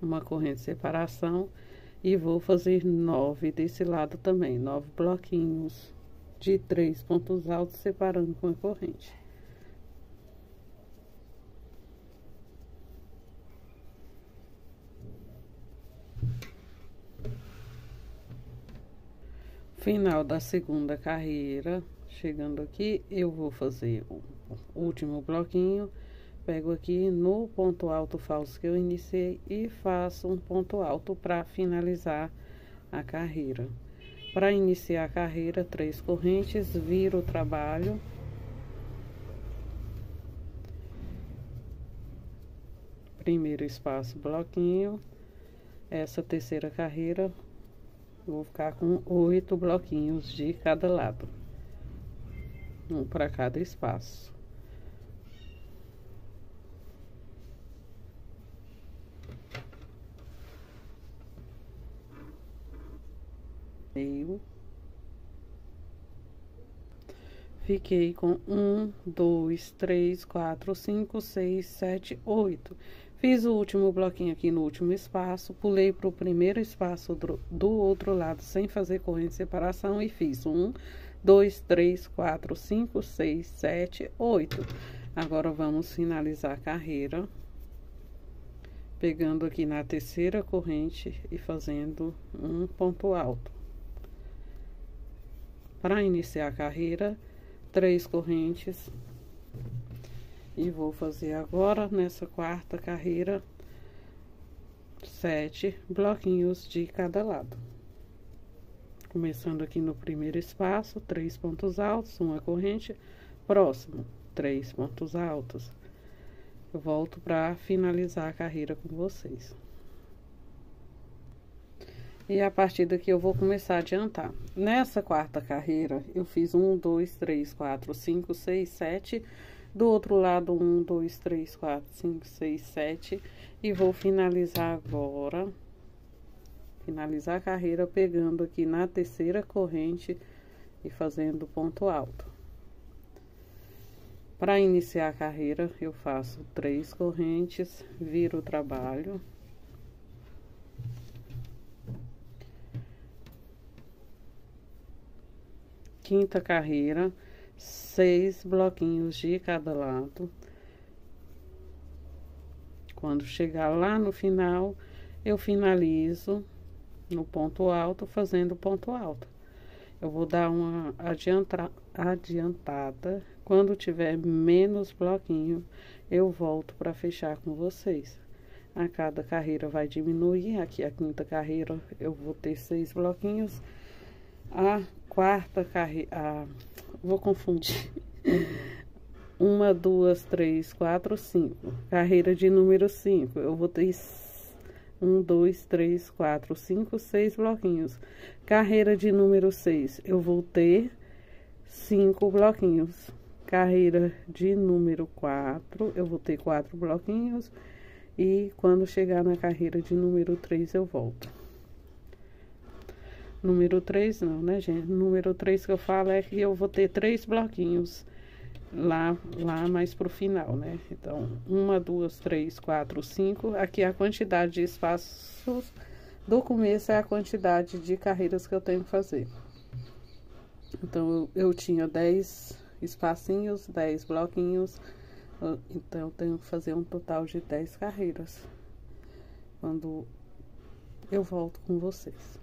uma corrente de separação, e vou fazer nove desse lado também, nove bloquinhos de três pontos altos separando com a corrente. final da segunda carreira, chegando aqui, eu vou fazer o último bloquinho, pego aqui no ponto alto falso que eu iniciei e faço um ponto alto para finalizar a carreira. Para iniciar a carreira, três correntes, viro o trabalho, primeiro espaço, bloquinho. Essa terceira carreira, vou ficar com oito bloquinhos de cada lado, um para cada espaço. Meio. Fiquei com um, dois, três, quatro, cinco, seis, sete, oito. Fiz o último bloquinho aqui no último espaço, pulei para o primeiro espaço do outro lado sem fazer corrente de separação e fiz um, dois, três, quatro, cinco, seis, sete, oito. Agora vamos finalizar a carreira, pegando aqui na terceira corrente e fazendo um ponto alto. Para iniciar a carreira, três correntes. E vou fazer agora, nessa quarta carreira, sete bloquinhos de cada lado. Começando aqui no primeiro espaço, três pontos altos, uma corrente, próximo, três pontos altos. Eu volto para finalizar a carreira com vocês. E a partir daqui eu vou começar a adiantar. Nessa quarta carreira, eu fiz um, dois, três, quatro, cinco, seis, sete... Do outro lado, um, dois, três, quatro, cinco, seis, sete. E vou finalizar agora. Finalizar a carreira pegando aqui na terceira corrente e fazendo ponto alto. Para iniciar a carreira, eu faço três correntes, viro o trabalho. Quinta carreira. Seis bloquinhos de cada lado. Quando chegar lá no final, eu finalizo no ponto alto, fazendo ponto alto. Eu vou dar uma adianta, adiantada. Quando tiver menos bloquinho, eu volto para fechar com vocês. A cada carreira vai diminuir. Aqui a quinta carreira eu vou ter seis bloquinhos. A quarta carreira... A... Vou confundir. Uma, duas, três, quatro, cinco. Carreira de número cinco. Eu vou ter um, dois, três, quatro, cinco, seis bloquinhos. Carreira de número seis. Eu vou ter cinco bloquinhos. Carreira de número quatro. Eu vou ter quatro bloquinhos. E quando chegar na carreira de número três, eu volto. Número três não, né, gente? Número três que eu falo é que eu vou ter três bloquinhos lá, lá mais pro final, né? Então, uma, duas, três, quatro, cinco. Aqui a quantidade de espaços do começo é a quantidade de carreiras que eu tenho que fazer. Então, eu, eu tinha dez espacinhos, dez bloquinhos. Então, eu tenho que fazer um total de dez carreiras. Quando eu volto com vocês.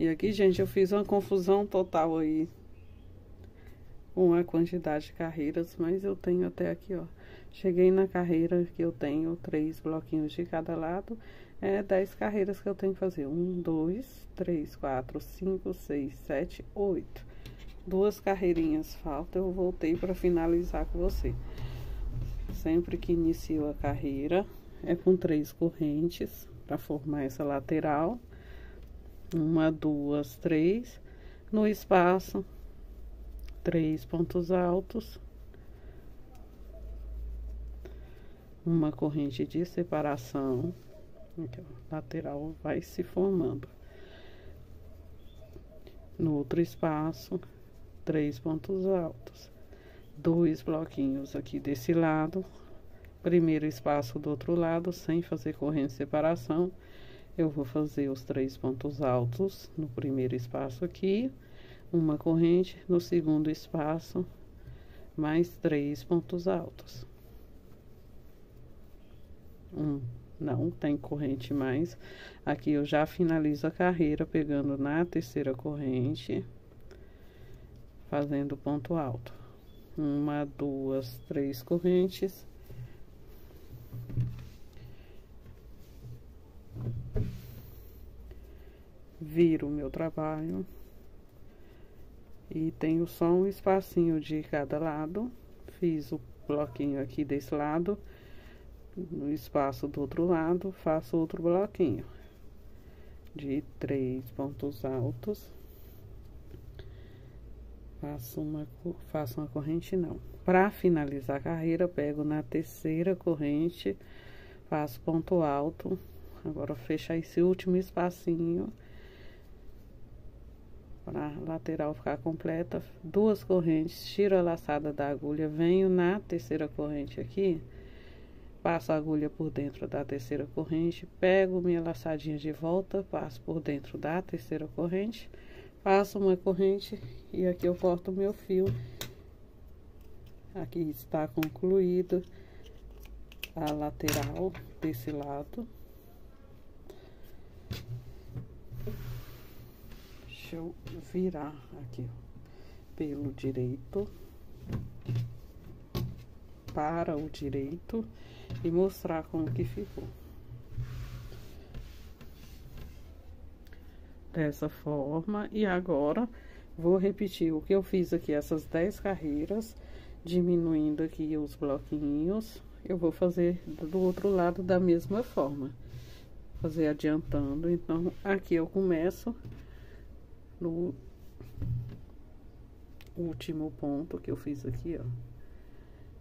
E aqui, gente, eu fiz uma confusão total aí com a quantidade de carreiras, mas eu tenho até aqui, ó. Cheguei na carreira que eu tenho três bloquinhos de cada lado, é dez carreiras que eu tenho que fazer. Um, dois, três, quatro, cinco, seis, sete, oito. Duas carreirinhas faltam, eu voltei para finalizar com você. Sempre que inicio a carreira, é com três correntes para formar essa lateral. Uma, duas, três, no espaço, três pontos altos, uma corrente de separação, aqui, ó, lateral vai se formando. No outro espaço, três pontos altos, dois bloquinhos aqui desse lado, primeiro espaço do outro lado, sem fazer corrente de separação. Eu vou fazer os três pontos altos no primeiro espaço aqui, uma corrente, no segundo espaço, mais três pontos altos. Um, não tem corrente mais. Aqui eu já finalizo a carreira pegando na terceira corrente, fazendo ponto alto. Uma, duas, três correntes. Viro o meu trabalho. E tenho só um espacinho de cada lado. Fiz o bloquinho aqui desse lado. No espaço do outro lado, faço outro bloquinho de três pontos altos. Faço uma, faço uma corrente, não. Para finalizar a carreira, pego na terceira corrente, faço ponto alto. Agora, fecha esse último espacinho. Para a lateral ficar completa, duas correntes, tiro a laçada da agulha, venho na terceira corrente aqui, passo a agulha por dentro da terceira corrente, pego minha laçadinha de volta, passo por dentro da terceira corrente, faço uma corrente e aqui eu corto o meu fio. Aqui está concluído a lateral desse lado. Deixa eu virar aqui, ó, pelo direito para o direito e mostrar como que ficou. Dessa forma, e agora vou repetir o que eu fiz aqui, essas dez carreiras, diminuindo aqui os bloquinhos, eu vou fazer do outro lado da mesma forma. Fazer adiantando, então, aqui eu começo no último ponto que eu fiz aqui, ó,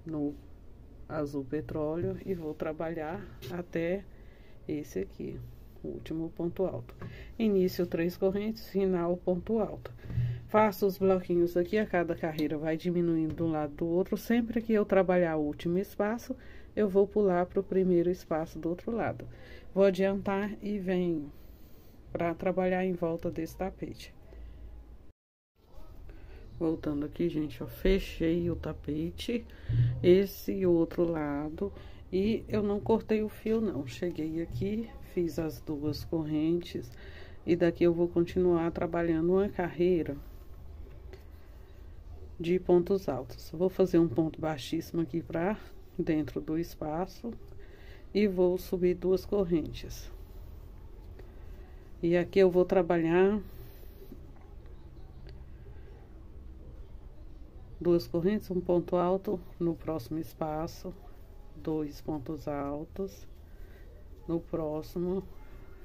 no azul petróleo, e vou trabalhar até esse aqui, o último ponto alto. Início três correntes, final ponto alto. Faço os bloquinhos aqui, a cada carreira vai diminuindo de um lado do outro. Sempre que eu trabalhar o último espaço, eu vou pular para o primeiro espaço do outro lado. Vou adiantar e venho para trabalhar em volta desse tapete. Voltando aqui, gente, eu fechei o tapete, esse outro lado, e eu não cortei o fio, não. Cheguei aqui, fiz as duas correntes, e daqui eu vou continuar trabalhando uma carreira de pontos altos. Vou fazer um ponto baixíssimo aqui pra dentro do espaço, e vou subir duas correntes. E aqui eu vou trabalhar duas correntes, um ponto alto no próximo espaço, dois pontos altos no próximo,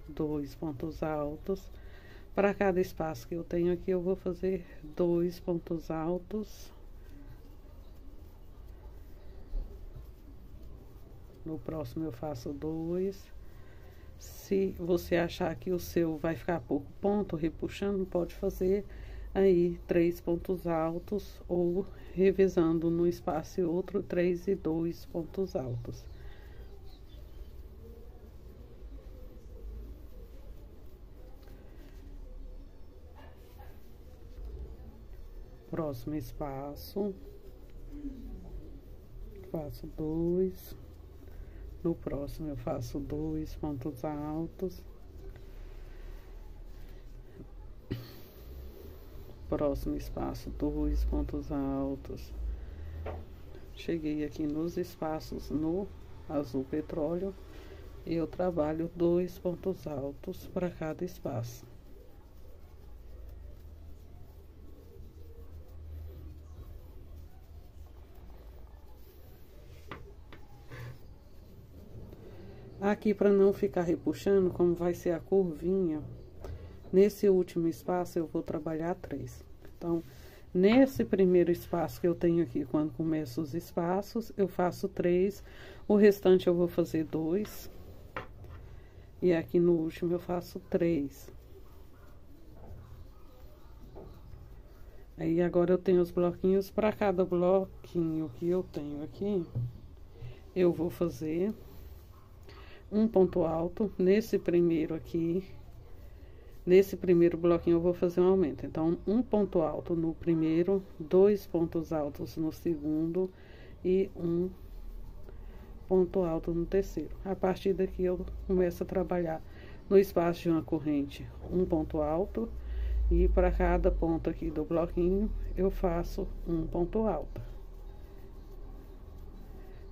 dois pontos altos. Para cada espaço que eu tenho aqui, eu vou fazer dois pontos altos no próximo, eu faço dois. Se você achar que o seu vai ficar pouco ponto, repuxando, pode fazer aí três pontos altos, ou revezando num espaço e outro, três e dois pontos altos. Próximo espaço, faço dois, no próximo eu faço dois pontos altos. Próximo espaço, dois pontos altos. Cheguei aqui nos espaços no azul petróleo, e eu trabalho dois pontos altos para cada espaço. Aqui, para não ficar repuxando, como vai ser a curvinha, nesse último espaço eu vou trabalhar três. Então, nesse primeiro espaço que eu tenho aqui, quando começo os espaços, eu faço três. O restante eu vou fazer dois. E aqui no último eu faço três. Aí, agora eu tenho os bloquinhos. Para cada bloquinho que eu tenho aqui, eu vou fazer um ponto alto nesse primeiro aqui. Nesse primeiro bloquinho eu vou fazer um aumento, então, um ponto alto no primeiro, dois pontos altos no segundo e um ponto alto no terceiro. A partir daqui eu começo a trabalhar no espaço de uma corrente um ponto alto, e para cada ponto aqui do bloquinho eu faço um ponto alto.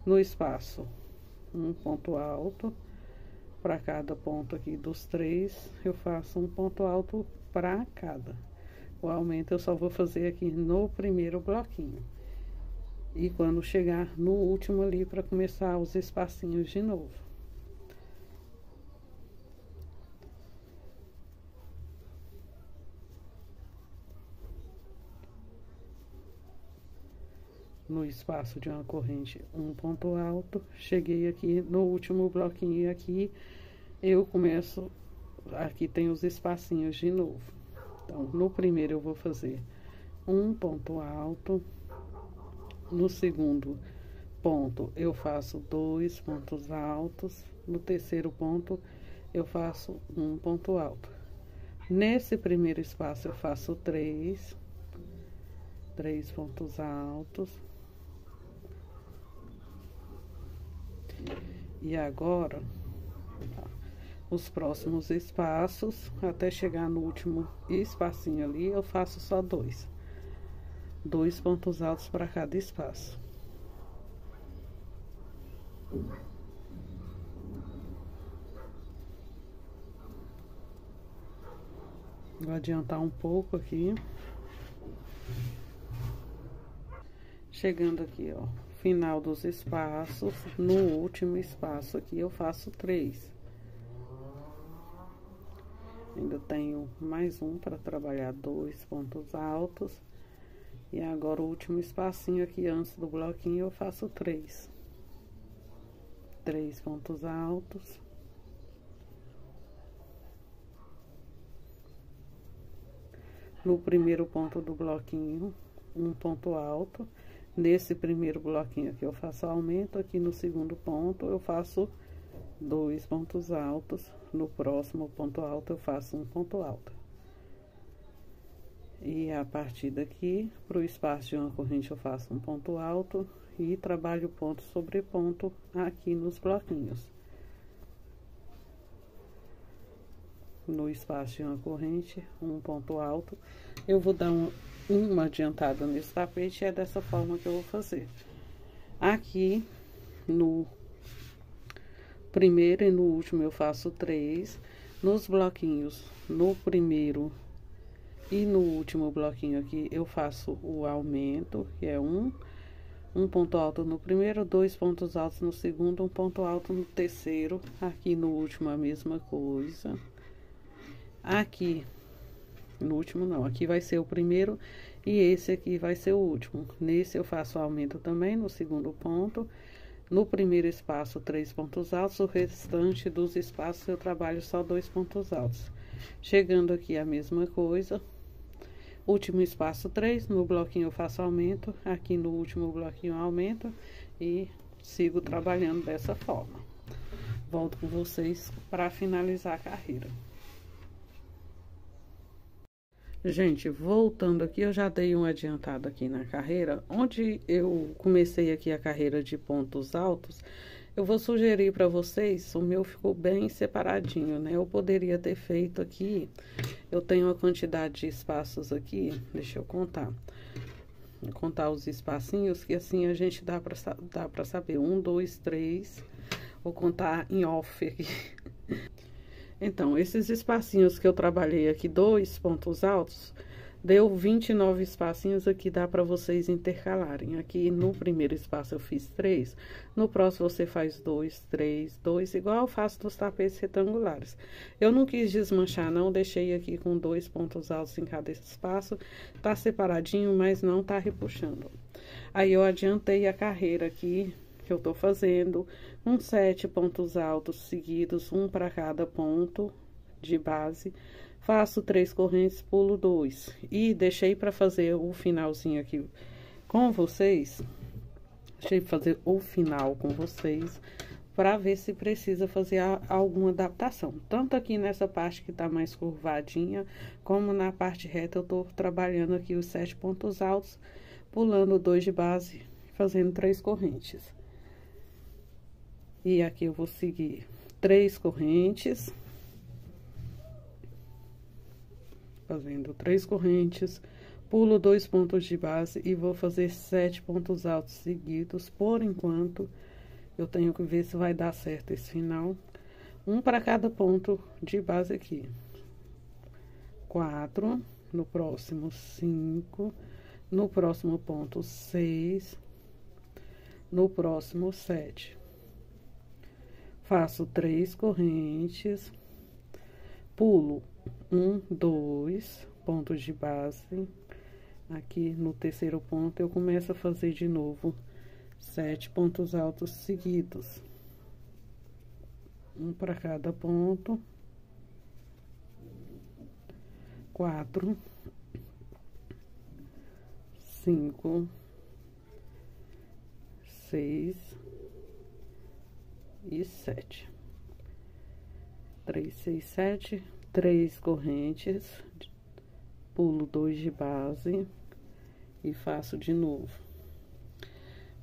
No espaço um ponto alto, para cada ponto aqui dos três eu faço um ponto alto para cada. O aumento eu só vou fazer aqui no primeiro bloquinho. E quando chegar no último ali, para começar os espacinhos de novo. No espaço de uma corrente, um ponto alto. Cheguei aqui no último bloquinho aqui, eu começo... Aqui tem os espacinhos de novo. Então, no primeiro eu vou fazer um ponto alto. No segundo ponto, eu faço dois pontos altos. No terceiro ponto, eu faço um ponto alto. Nesse primeiro espaço, eu faço três. Três pontos altos. E agora, os próximos espaços, até chegar no último espacinho ali, eu faço só dois. Dois pontos altos para cada espaço. Vou adiantar um pouco aqui. Chegando aqui, ó, final dos espaços, no último espaço aqui eu faço três. Ainda tenho mais um para trabalhar dois pontos altos. E agora o último espacinho aqui antes do bloquinho eu faço três. Três pontos altos. No primeiro ponto do bloquinho, um ponto alto. Nesse primeiro bloquinho aqui eu faço aumento, aqui no segundo ponto eu faço dois pontos altos. No próximo ponto alto eu faço um ponto alto. E a partir daqui, para o espaço de uma corrente, eu faço um ponto alto e trabalho ponto sobre ponto aqui nos bloquinhos. No espaço de uma corrente, um ponto alto. Eu vou dar um, uma adiantada nesse tapete, é dessa forma que eu vou fazer. Aqui, no primeiro e no último, eu faço três. Nos bloquinhos, no primeiro e no último bloquinho aqui, eu faço o aumento, que é um, um ponto alto no primeiro, dois pontos altos no segundo, um ponto alto no terceiro. Aqui no último a mesma coisa. Aqui, no último não, aqui vai ser o primeiro e esse aqui vai ser o último. Nesse eu faço aumento também, no segundo ponto. No primeiro espaço, três pontos altos, o restante dos espaços eu trabalho só dois pontos altos. Chegando aqui a mesma coisa. Último espaço três, no bloquinho eu faço aumento, aqui no último bloquinho aumento e sigo trabalhando dessa forma. Volto com vocês para finalizar a carreira. Gente, voltando aqui, eu já dei um adiantado aqui na carreira. Onde eu comecei aqui a carreira de pontos altos, eu vou sugerir para vocês, o meu ficou bem separadinho, né? Eu poderia ter feito aqui, eu tenho uma quantidade de espaços aqui, deixa eu contar. Vou contar os espacinhos, que assim a gente dá para dá para saber. Um, dois, três, vou contar em off aqui. Então, esses espacinhos que eu trabalhei aqui, dois pontos altos, deu vinte e nove espacinhos aqui, dá para vocês intercalarem. Aqui no primeiro espaço eu fiz três, no próximo você faz dois, três, dois, igual eu faço nos tapetes retangulares. Eu não quis desmanchar não, deixei aqui com dois pontos altos em cada espaço, tá separadinho, mas não tá repuxando. Aí eu adiantei a carreira aqui, que eu tô fazendo, uns sete pontos altos seguidos, um para cada ponto de base. Faço três correntes, pulo dois. E deixei para fazer o finalzinho aqui com vocês. Deixei fazer o final com vocês, para ver se precisa fazer a, alguma adaptação. Tanto aqui nessa parte que tá mais curvadinha, como na parte reta eu tô trabalhando aqui os sete pontos altos, pulando dois de base, fazendo três correntes. E aqui eu vou seguir três correntes, fazendo três correntes, pulo dois pontos de base e vou fazer sete pontos altos seguidos. Por enquanto, eu tenho que ver se vai dar certo esse final. Um para cada ponto de base aqui. Quatro, no próximo cinco, no próximo ponto seis, no próximo sete. Faço três correntes, pulo um, dois pontos de base. Aqui no terceiro ponto eu começo a fazer de novo sete pontos altos seguidos, um para cada ponto, quatro, cinco, seis e sete. Três, seis, sete, três correntes, pulo dois de base e faço de novo.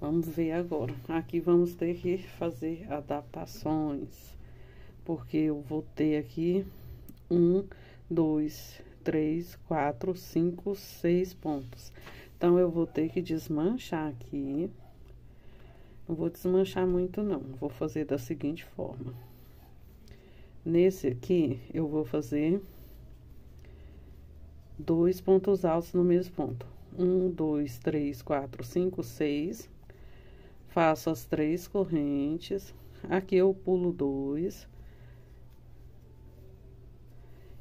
Vamos ver agora. Aqui vamos ter que fazer adaptações, porque eu vou ter aqui um, dois, três, quatro, cinco, seis pontos. Então, eu vou ter que desmanchar aqui. Não vou desmanchar muito, não. Vou fazer da seguinte forma. Nesse aqui, eu vou fazer dois pontos altos no mesmo ponto. Um, dois, três, quatro, cinco, seis. Faço as três correntes. Aqui eu pulo dois.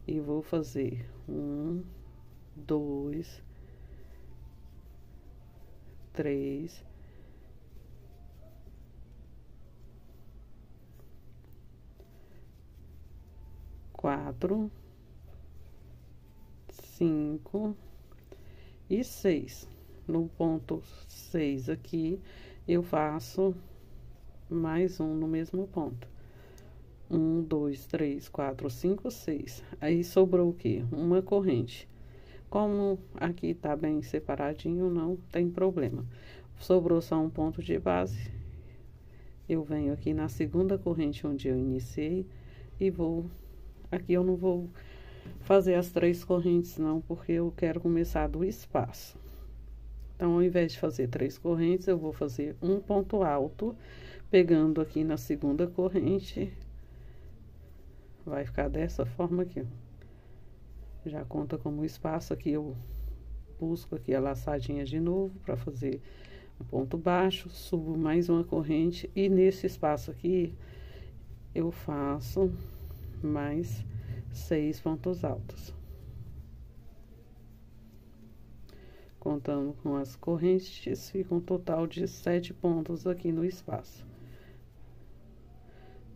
E vou fazer um, dois, três... quatro, cinco e seis. No ponto seis aqui, eu faço mais um no mesmo ponto. Um, dois, três, quatro, cinco, seis. Aí, sobrou o quê? Uma corrente. Como aqui tá bem separadinho, não tem problema. Sobrou só um ponto de base. Eu venho aqui na segunda corrente onde eu iniciei e vou... Aqui eu não vou fazer as três correntes, não, porque eu quero começar do espaço. Então, ao invés de fazer três correntes, eu vou fazer um ponto alto, pegando aqui na segunda corrente. Vai ficar dessa forma aqui, ó. Já conta como espaço aqui, eu busco aqui a laçadinha de novo para fazer um ponto baixo, subo mais uma corrente e nesse espaço aqui eu faço... mais seis pontos altos, contando com as correntes, fica um total de sete pontos aqui no espaço.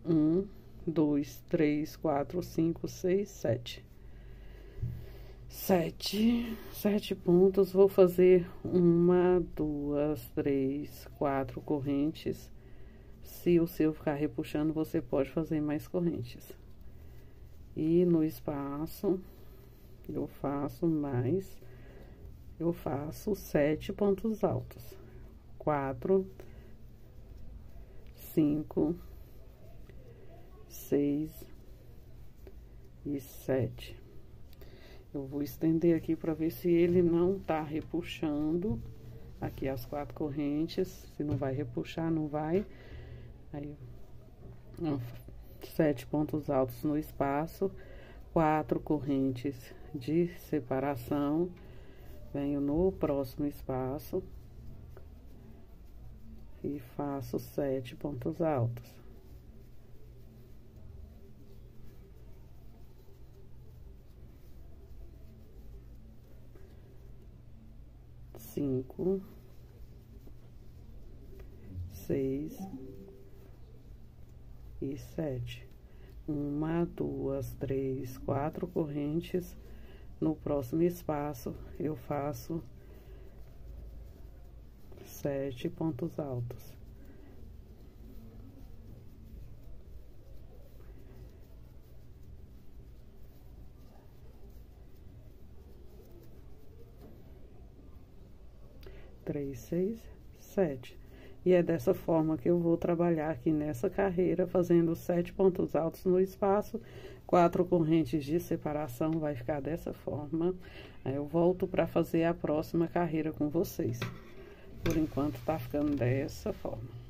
Um, dois, três, quatro, cinco, seis, sete. Sete, sete pontos. Vou fazer uma, duas, três, quatro correntes. Se o seu ficar repuxando, você pode fazer mais correntes. E no espaço, eu faço mais, eu faço sete pontos altos. Quatro, cinco, seis e sete. Eu vou estender aqui para ver se ele não tá repuxando. Aqui as quatro correntes, se não vai repuxar, não vai. Aí, não. Sete pontos altos no espaço, quatro correntes de separação, venho no próximo espaço e faço sete pontos altos. Cinco, seis... e sete. Uma, duas, três, quatro correntes. No próximo espaço, eu faço sete pontos altos. Três, seis, sete. E é dessa forma que eu vou trabalhar aqui nessa carreira, fazendo sete pontos altos no espaço, quatro correntes de separação, vai ficar dessa forma. Aí eu volto para fazer a próxima carreira com vocês. Por enquanto, tá ficando dessa forma.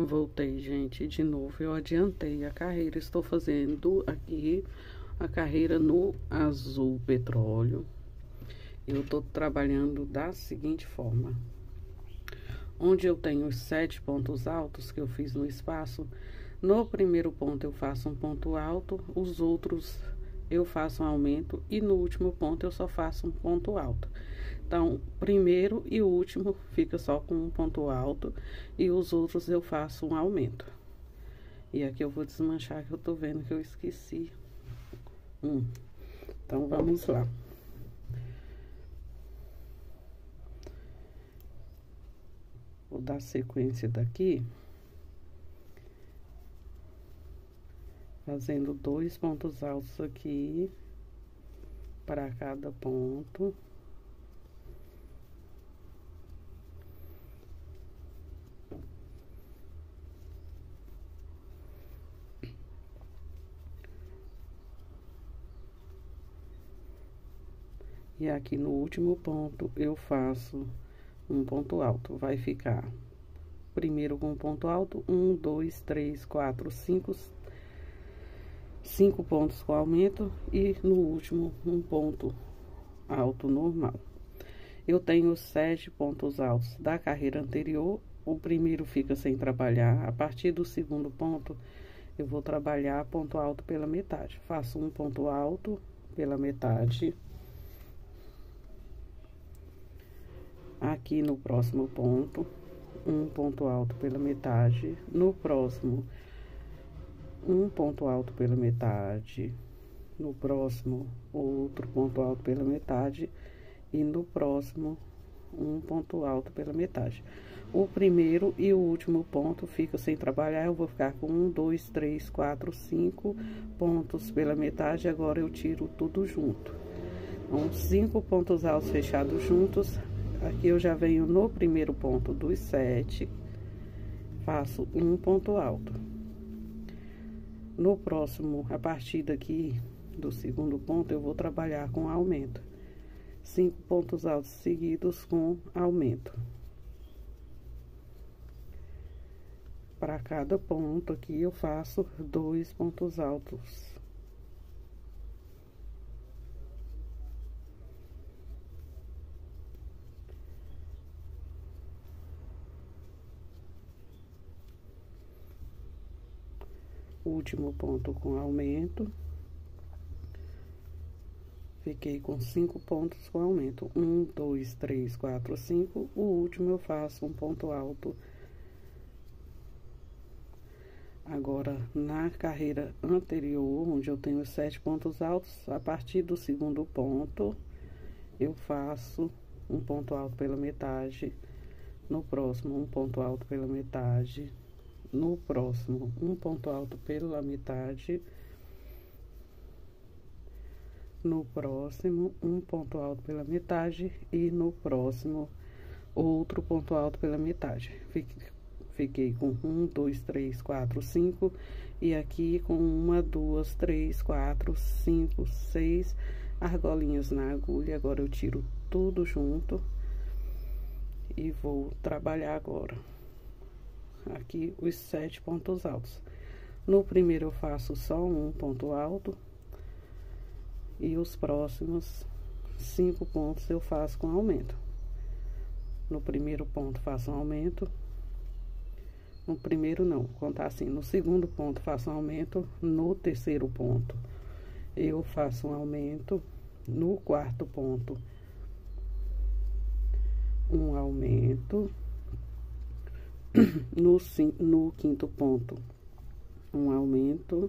Voltei, gente, de novo, eu adiantei a carreira, estou fazendo aqui a carreira no azul petróleo. Eu tô trabalhando da seguinte forma. Onde eu tenho os sete pontos altos que eu fiz no espaço, no primeiro ponto eu faço um ponto alto, os outros eu faço um aumento e no último ponto eu só faço um ponto alto. Então, primeiro e último fica só com um ponto alto e os outros eu faço um aumento. E aqui eu vou desmanchar que eu tô vendo que eu esqueci. Hum. Então, vamos lá. Vou dar sequência daqui. Fazendo dois pontos altos aqui para cada ponto. E aqui no último ponto, eu faço um ponto alto. Vai ficar primeiro com ponto alto, um, dois, três, quatro, cinco, cinco pontos com aumento. E no último, um ponto alto normal. Eu tenho sete pontos altos da carreira anterior. O primeiro fica sem trabalhar. A partir do segundo ponto, eu vou trabalhar ponto alto pela metade. Faço um ponto alto pela metade. Aqui no próximo ponto, um ponto alto pela metade, no próximo, um ponto alto pela metade, no próximo, outro ponto alto pela metade, e no próximo, um ponto alto pela metade. O primeiro e o último ponto fica sem trabalhar, eu vou ficar com um, dois, três, quatro, cinco pontos pela metade, agora eu tiro tudo junto. Então, cinco pontos altos fechados juntos. Aqui eu já venho no primeiro ponto dos sete, faço um ponto alto. No próximo, a partir daqui do segundo ponto, eu vou trabalhar com aumento. Cinco pontos altos seguidos com aumento. Para cada ponto aqui, eu faço dois pontos altos. Último ponto com aumento, fiquei com cinco pontos com aumento, um, dois, três, quatro, cinco, o último eu faço um ponto alto. Agora, na carreira anterior, onde eu tenho sete pontos altos, a partir do segundo ponto, eu faço um ponto alto pela metade, no próximo um ponto alto pela metade, no próximo, um ponto alto pela metade. No próximo, um ponto alto pela metade. E no próximo, outro ponto alto pela metade. Fiquei com um, dois, três, quatro, cinco. E aqui com uma, duas, três, quatro, cinco, seis argolinhas na agulha. Agora eu tiro tudo junto e vou trabalhar agora. Aqui os sete pontos altos. No primeiro eu faço só um ponto alto e os próximos cinco pontos eu faço com aumento. No primeiro ponto faço um aumento. No primeiro não, vou contar assim, no segundo ponto faço um aumento, no terceiro ponto eu faço um aumento, no quarto ponto um aumento. No, no quinto ponto, um aumento.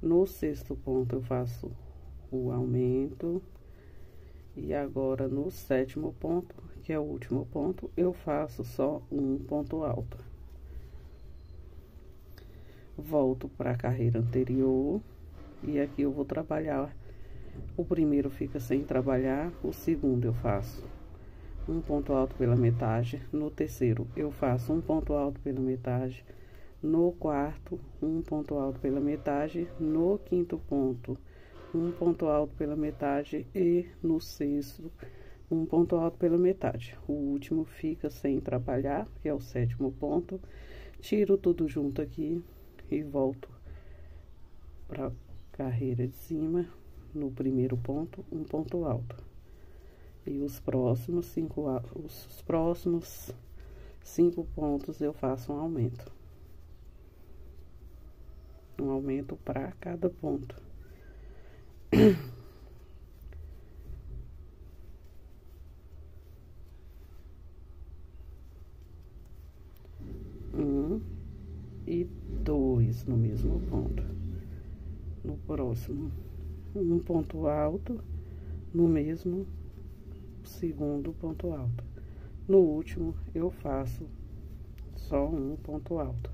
No sexto ponto, eu faço o aumento. E agora, no sétimo ponto, que é o último ponto, eu faço só um ponto alto. Volto para a carreira anterior, e aqui eu vou trabalhar, o primeiro fica sem trabalhar, o segundo eu faço um ponto alto pela metade, no terceiro eu faço um ponto alto pela metade, no quarto um ponto alto pela metade, no quinto ponto um ponto alto pela metade e no sexto um ponto alto pela metade. O último fica sem trabalhar, que é o sétimo ponto, tiro tudo junto aqui e volto para carreira de cima, no primeiro ponto um ponto alto, e os próximos cinco os próximos cinco pontos eu faço um aumento um aumento para cada ponto. Um e dois no mesmo ponto. No próximo, um ponto alto no mesmo segundo ponto alto. No último, eu faço só um ponto alto.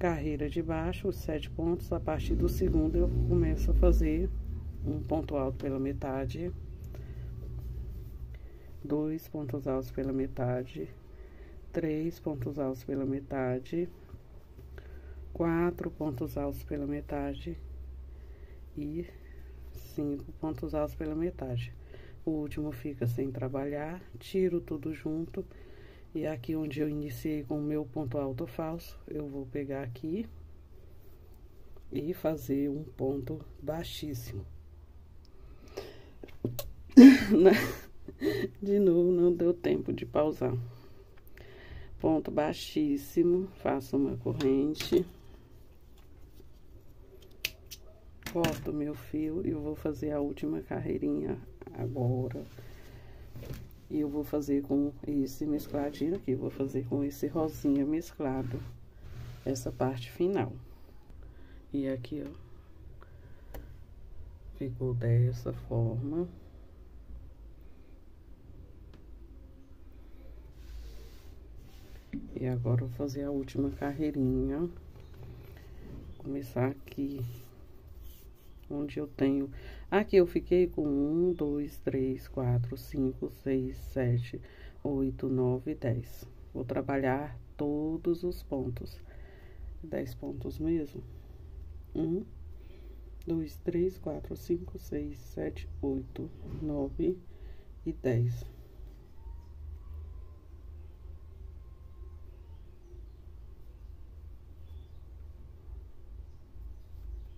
Carreira de baixo, os sete pontos, a partir do segundo eu começo a fazer um ponto alto pela metade, dois pontos altos pela metade, três pontos altos pela metade, quatro pontos altos pela metade e cinco pontos altos pela metade. O último fica sem trabalhar, tiro tudo junto. E aqui onde eu iniciei com o meu ponto alto falso, eu vou pegar aqui e fazer um ponto baixíssimo. De novo, não deu tempo de pausar. Ponto baixíssimo, faço uma corrente, corto meu fio e eu vou fazer a última carreirinha agora. E eu vou fazer com esse mescladinho aqui, eu vou fazer com esse rosinha mesclado, essa parte final. E aqui, ó, ficou dessa forma. E agora eu vou fazer a última carreirinha. Vou começar aqui, onde eu tenho... Aqui eu fiquei com um, dois, três, quatro, cinco, seis, sete, oito, nove, dez. Vou trabalhar todos os pontos. Dez pontos mesmo. Um, dois, três, quatro, cinco, seis, sete, oito, nove e dez.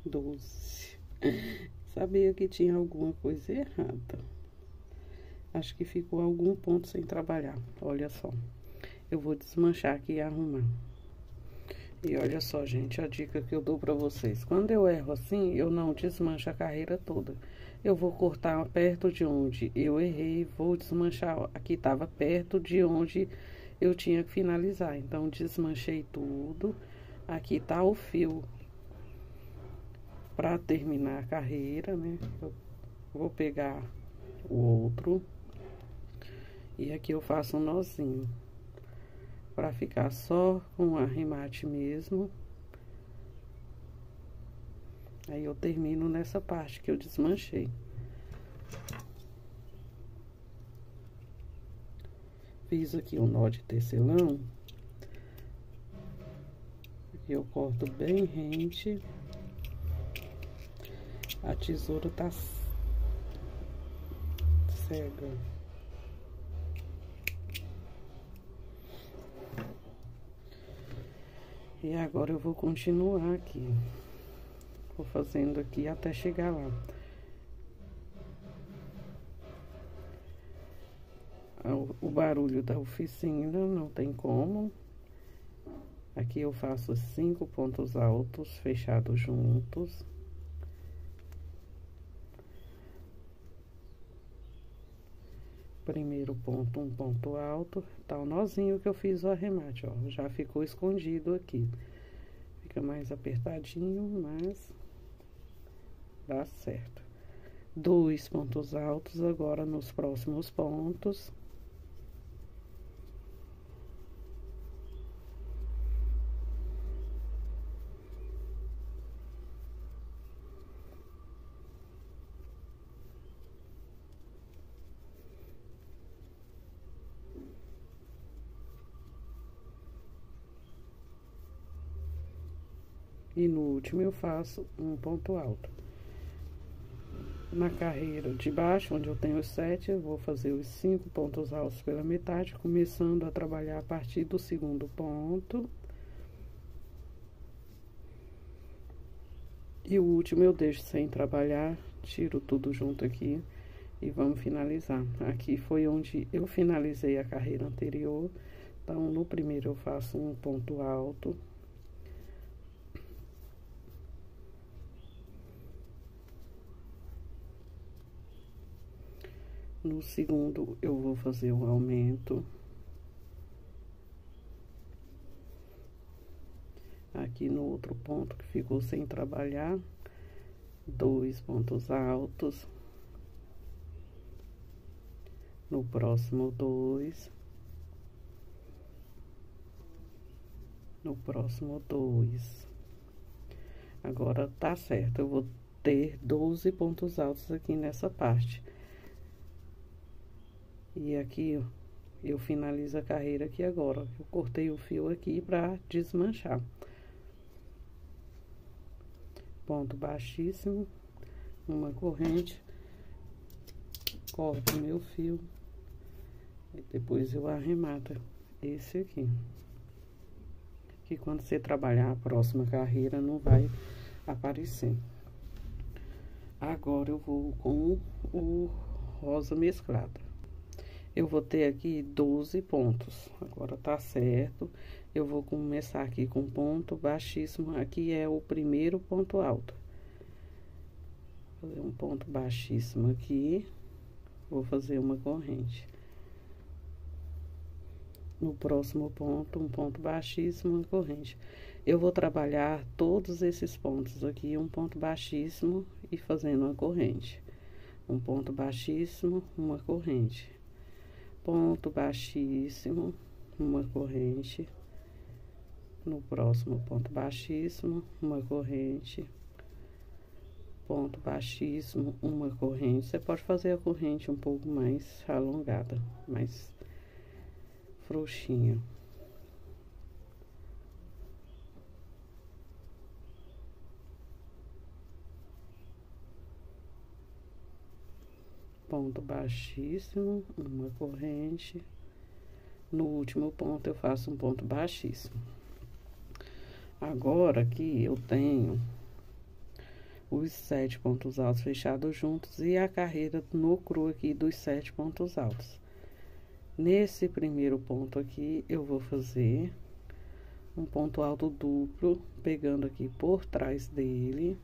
Doze. Sabia que tinha alguma coisa errada. Acho que ficou algum ponto sem trabalhar. Olha só. Eu vou desmanchar aqui e arrumar. E olha só, gente, a dica que eu dou pra vocês. Quando eu erro assim, eu não desmancho a carreira toda. Eu vou cortar perto de onde eu errei, vou desmanchar. Aqui tava perto de onde eu tinha que finalizar. Então, desmanchei tudo. Aqui tá o fio. Para terminar a carreira, né, eu vou pegar o outro e aqui eu faço um nozinho para ficar só com o arremate mesmo. Aí eu termino nessa parte que eu desmanchei. Fiz aqui um nó de tecelão e eu corto bem rente. A tesoura tá cega. E agora eu vou continuar aqui. Vou fazendo aqui até chegar lá. O barulho da oficina não tem como. Aqui eu faço cinco pontos altos fechados juntos. Primeiro ponto, um ponto alto, tá o nozinho que eu fiz o arremate, ó, já ficou escondido aqui. Fica mais apertadinho, mas dá certo. Dois pontos altos agora nos próximos pontos. e no último eu faço um ponto alto. Na carreira de baixo, onde eu tenho os sete, eu vou fazer os cinco pontos altos pela metade, começando a trabalhar a partir do segundo ponto. E o último eu deixo sem trabalhar, tiro tudo junto aqui e vamos finalizar. Aqui foi onde eu finalizei a carreira anterior. Então, no primeiro eu faço um ponto alto. No segundo eu vou fazer um aumento. Aqui no outro ponto que ficou sem trabalhar, dois pontos altos. No próximo, dois. No próximo, dois. Agora tá certo, eu vou ter doze pontos altos aqui nessa parte. E aqui, ó, eu finalizo a carreira aqui agora. Eu cortei o fio aqui pra desmanchar. Ponto baixíssimo, uma corrente, corto meu fio e depois eu arremato esse aqui. Que quando você trabalhar a próxima carreira não vai aparecer. Agora eu vou com o rosa mesclado. Eu vou ter aqui doze pontos, agora tá certo. Eu vou começar aqui com ponto baixíssimo, aqui é o primeiro ponto alto. Vou fazer um ponto baixíssimo aqui, vou fazer uma corrente. No próximo ponto, um ponto baixíssimo, uma corrente. Eu vou trabalhar todos esses pontos aqui, um ponto baixíssimo e fazendo uma corrente. Um ponto baixíssimo, uma corrente. Ponto baixíssimo, uma corrente. No próximo ponto baixíssimo, uma corrente, ponto baixíssimo, uma corrente. Você pode fazer a corrente um pouco mais alongada, mais frouxinha. Ponto baixíssimo, uma corrente. No último ponto eu faço um ponto baixíssimo. Agora aqui eu tenho os sete pontos altos fechados juntos e a carreira no cru aqui dos sete pontos altos. Nesse primeiro ponto aqui eu vou fazer um ponto alto duplo, pegando aqui por trás dele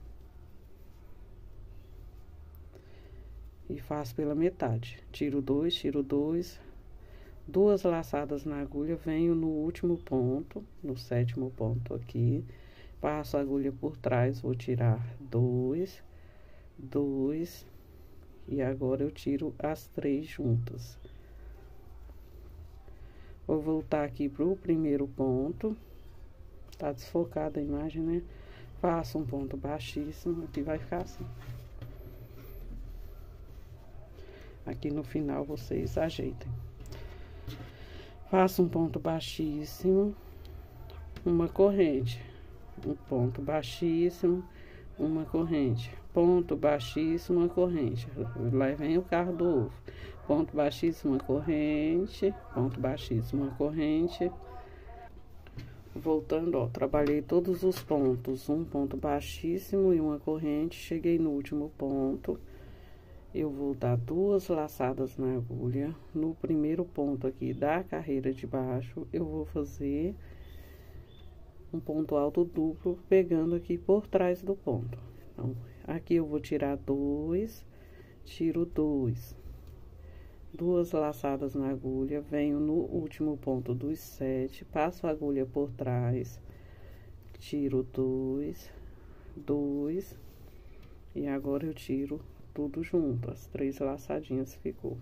e faço pela metade. Tiro dois, tiro dois, duas laçadas na agulha, venho no último ponto, no sétimo ponto aqui, passo a agulha por trás, vou tirar dois, dois, e agora eu tiro as três juntas. Vou voltar aqui pro primeiro ponto, tá desfocada a imagem, né? Faço um ponto baixíssimo, aqui vai ficar assim. Aqui no final vocês ajeitem. Faço um ponto baixíssimo, uma corrente, um ponto baixíssimo, uma corrente, ponto baixíssimo, uma corrente. Lá vem o carro do ovo. Ponto baixíssimo, uma corrente, ponto baixíssimo, uma corrente. Voltando, ó, trabalhei todos os pontos, um ponto baixíssimo e uma corrente. Cheguei no último ponto. Eu vou dar duas laçadas na agulha, no primeiro ponto aqui da carreira de baixo, eu vou fazer um ponto alto duplo, pegando aqui por trás do ponto. Então, aqui eu vou tirar dois, tiro dois, duas laçadas na agulha, venho no último ponto dos sete, passo a agulha por trás, tiro dois, dois, e agora eu tiro tudo junto, as três laçadinhas ficou.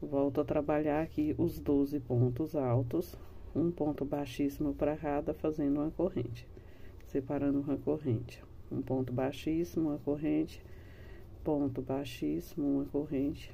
Volto a trabalhar aqui os doze pontos altos, um ponto baixíssimo para cada, fazendo uma corrente, separando uma corrente, um ponto baixíssimo, uma corrente, ponto baixíssimo, uma corrente.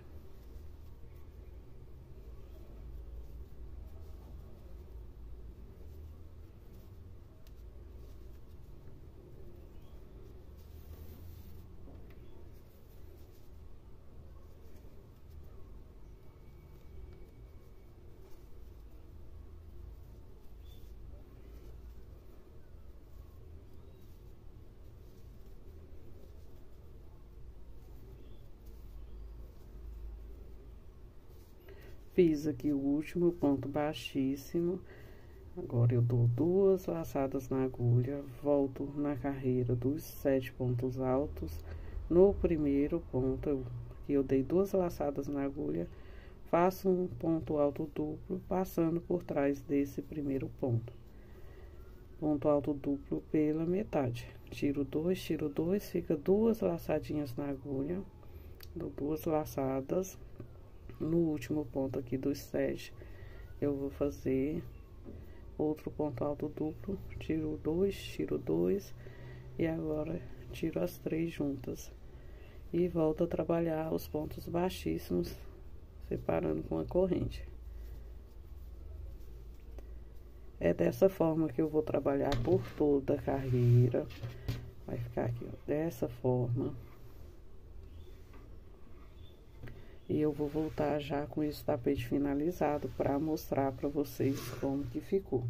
Fiz aqui o último ponto baixíssimo. Agora, eu dou duas laçadas na agulha, volto na carreira dos sete pontos altos. No primeiro ponto, eu, eu dei duas laçadas na agulha, faço um ponto alto duplo, passando por trás desse primeiro ponto. Ponto alto duplo pela metade. Tiro dois, tiro dois, fica duas laçadinhas na agulha, dou duas laçadas. No último ponto aqui dos sete, eu vou fazer outro ponto alto duplo, tiro dois, tiro dois, e agora tiro as três juntas. E volto a trabalhar os pontos baixíssimos, separando com a corrente. É dessa forma que eu vou trabalhar por toda a carreira. Vai ficar aqui, ó, dessa forma. E eu vou voltar já com esse tapete finalizado para mostrar para vocês como que ficou.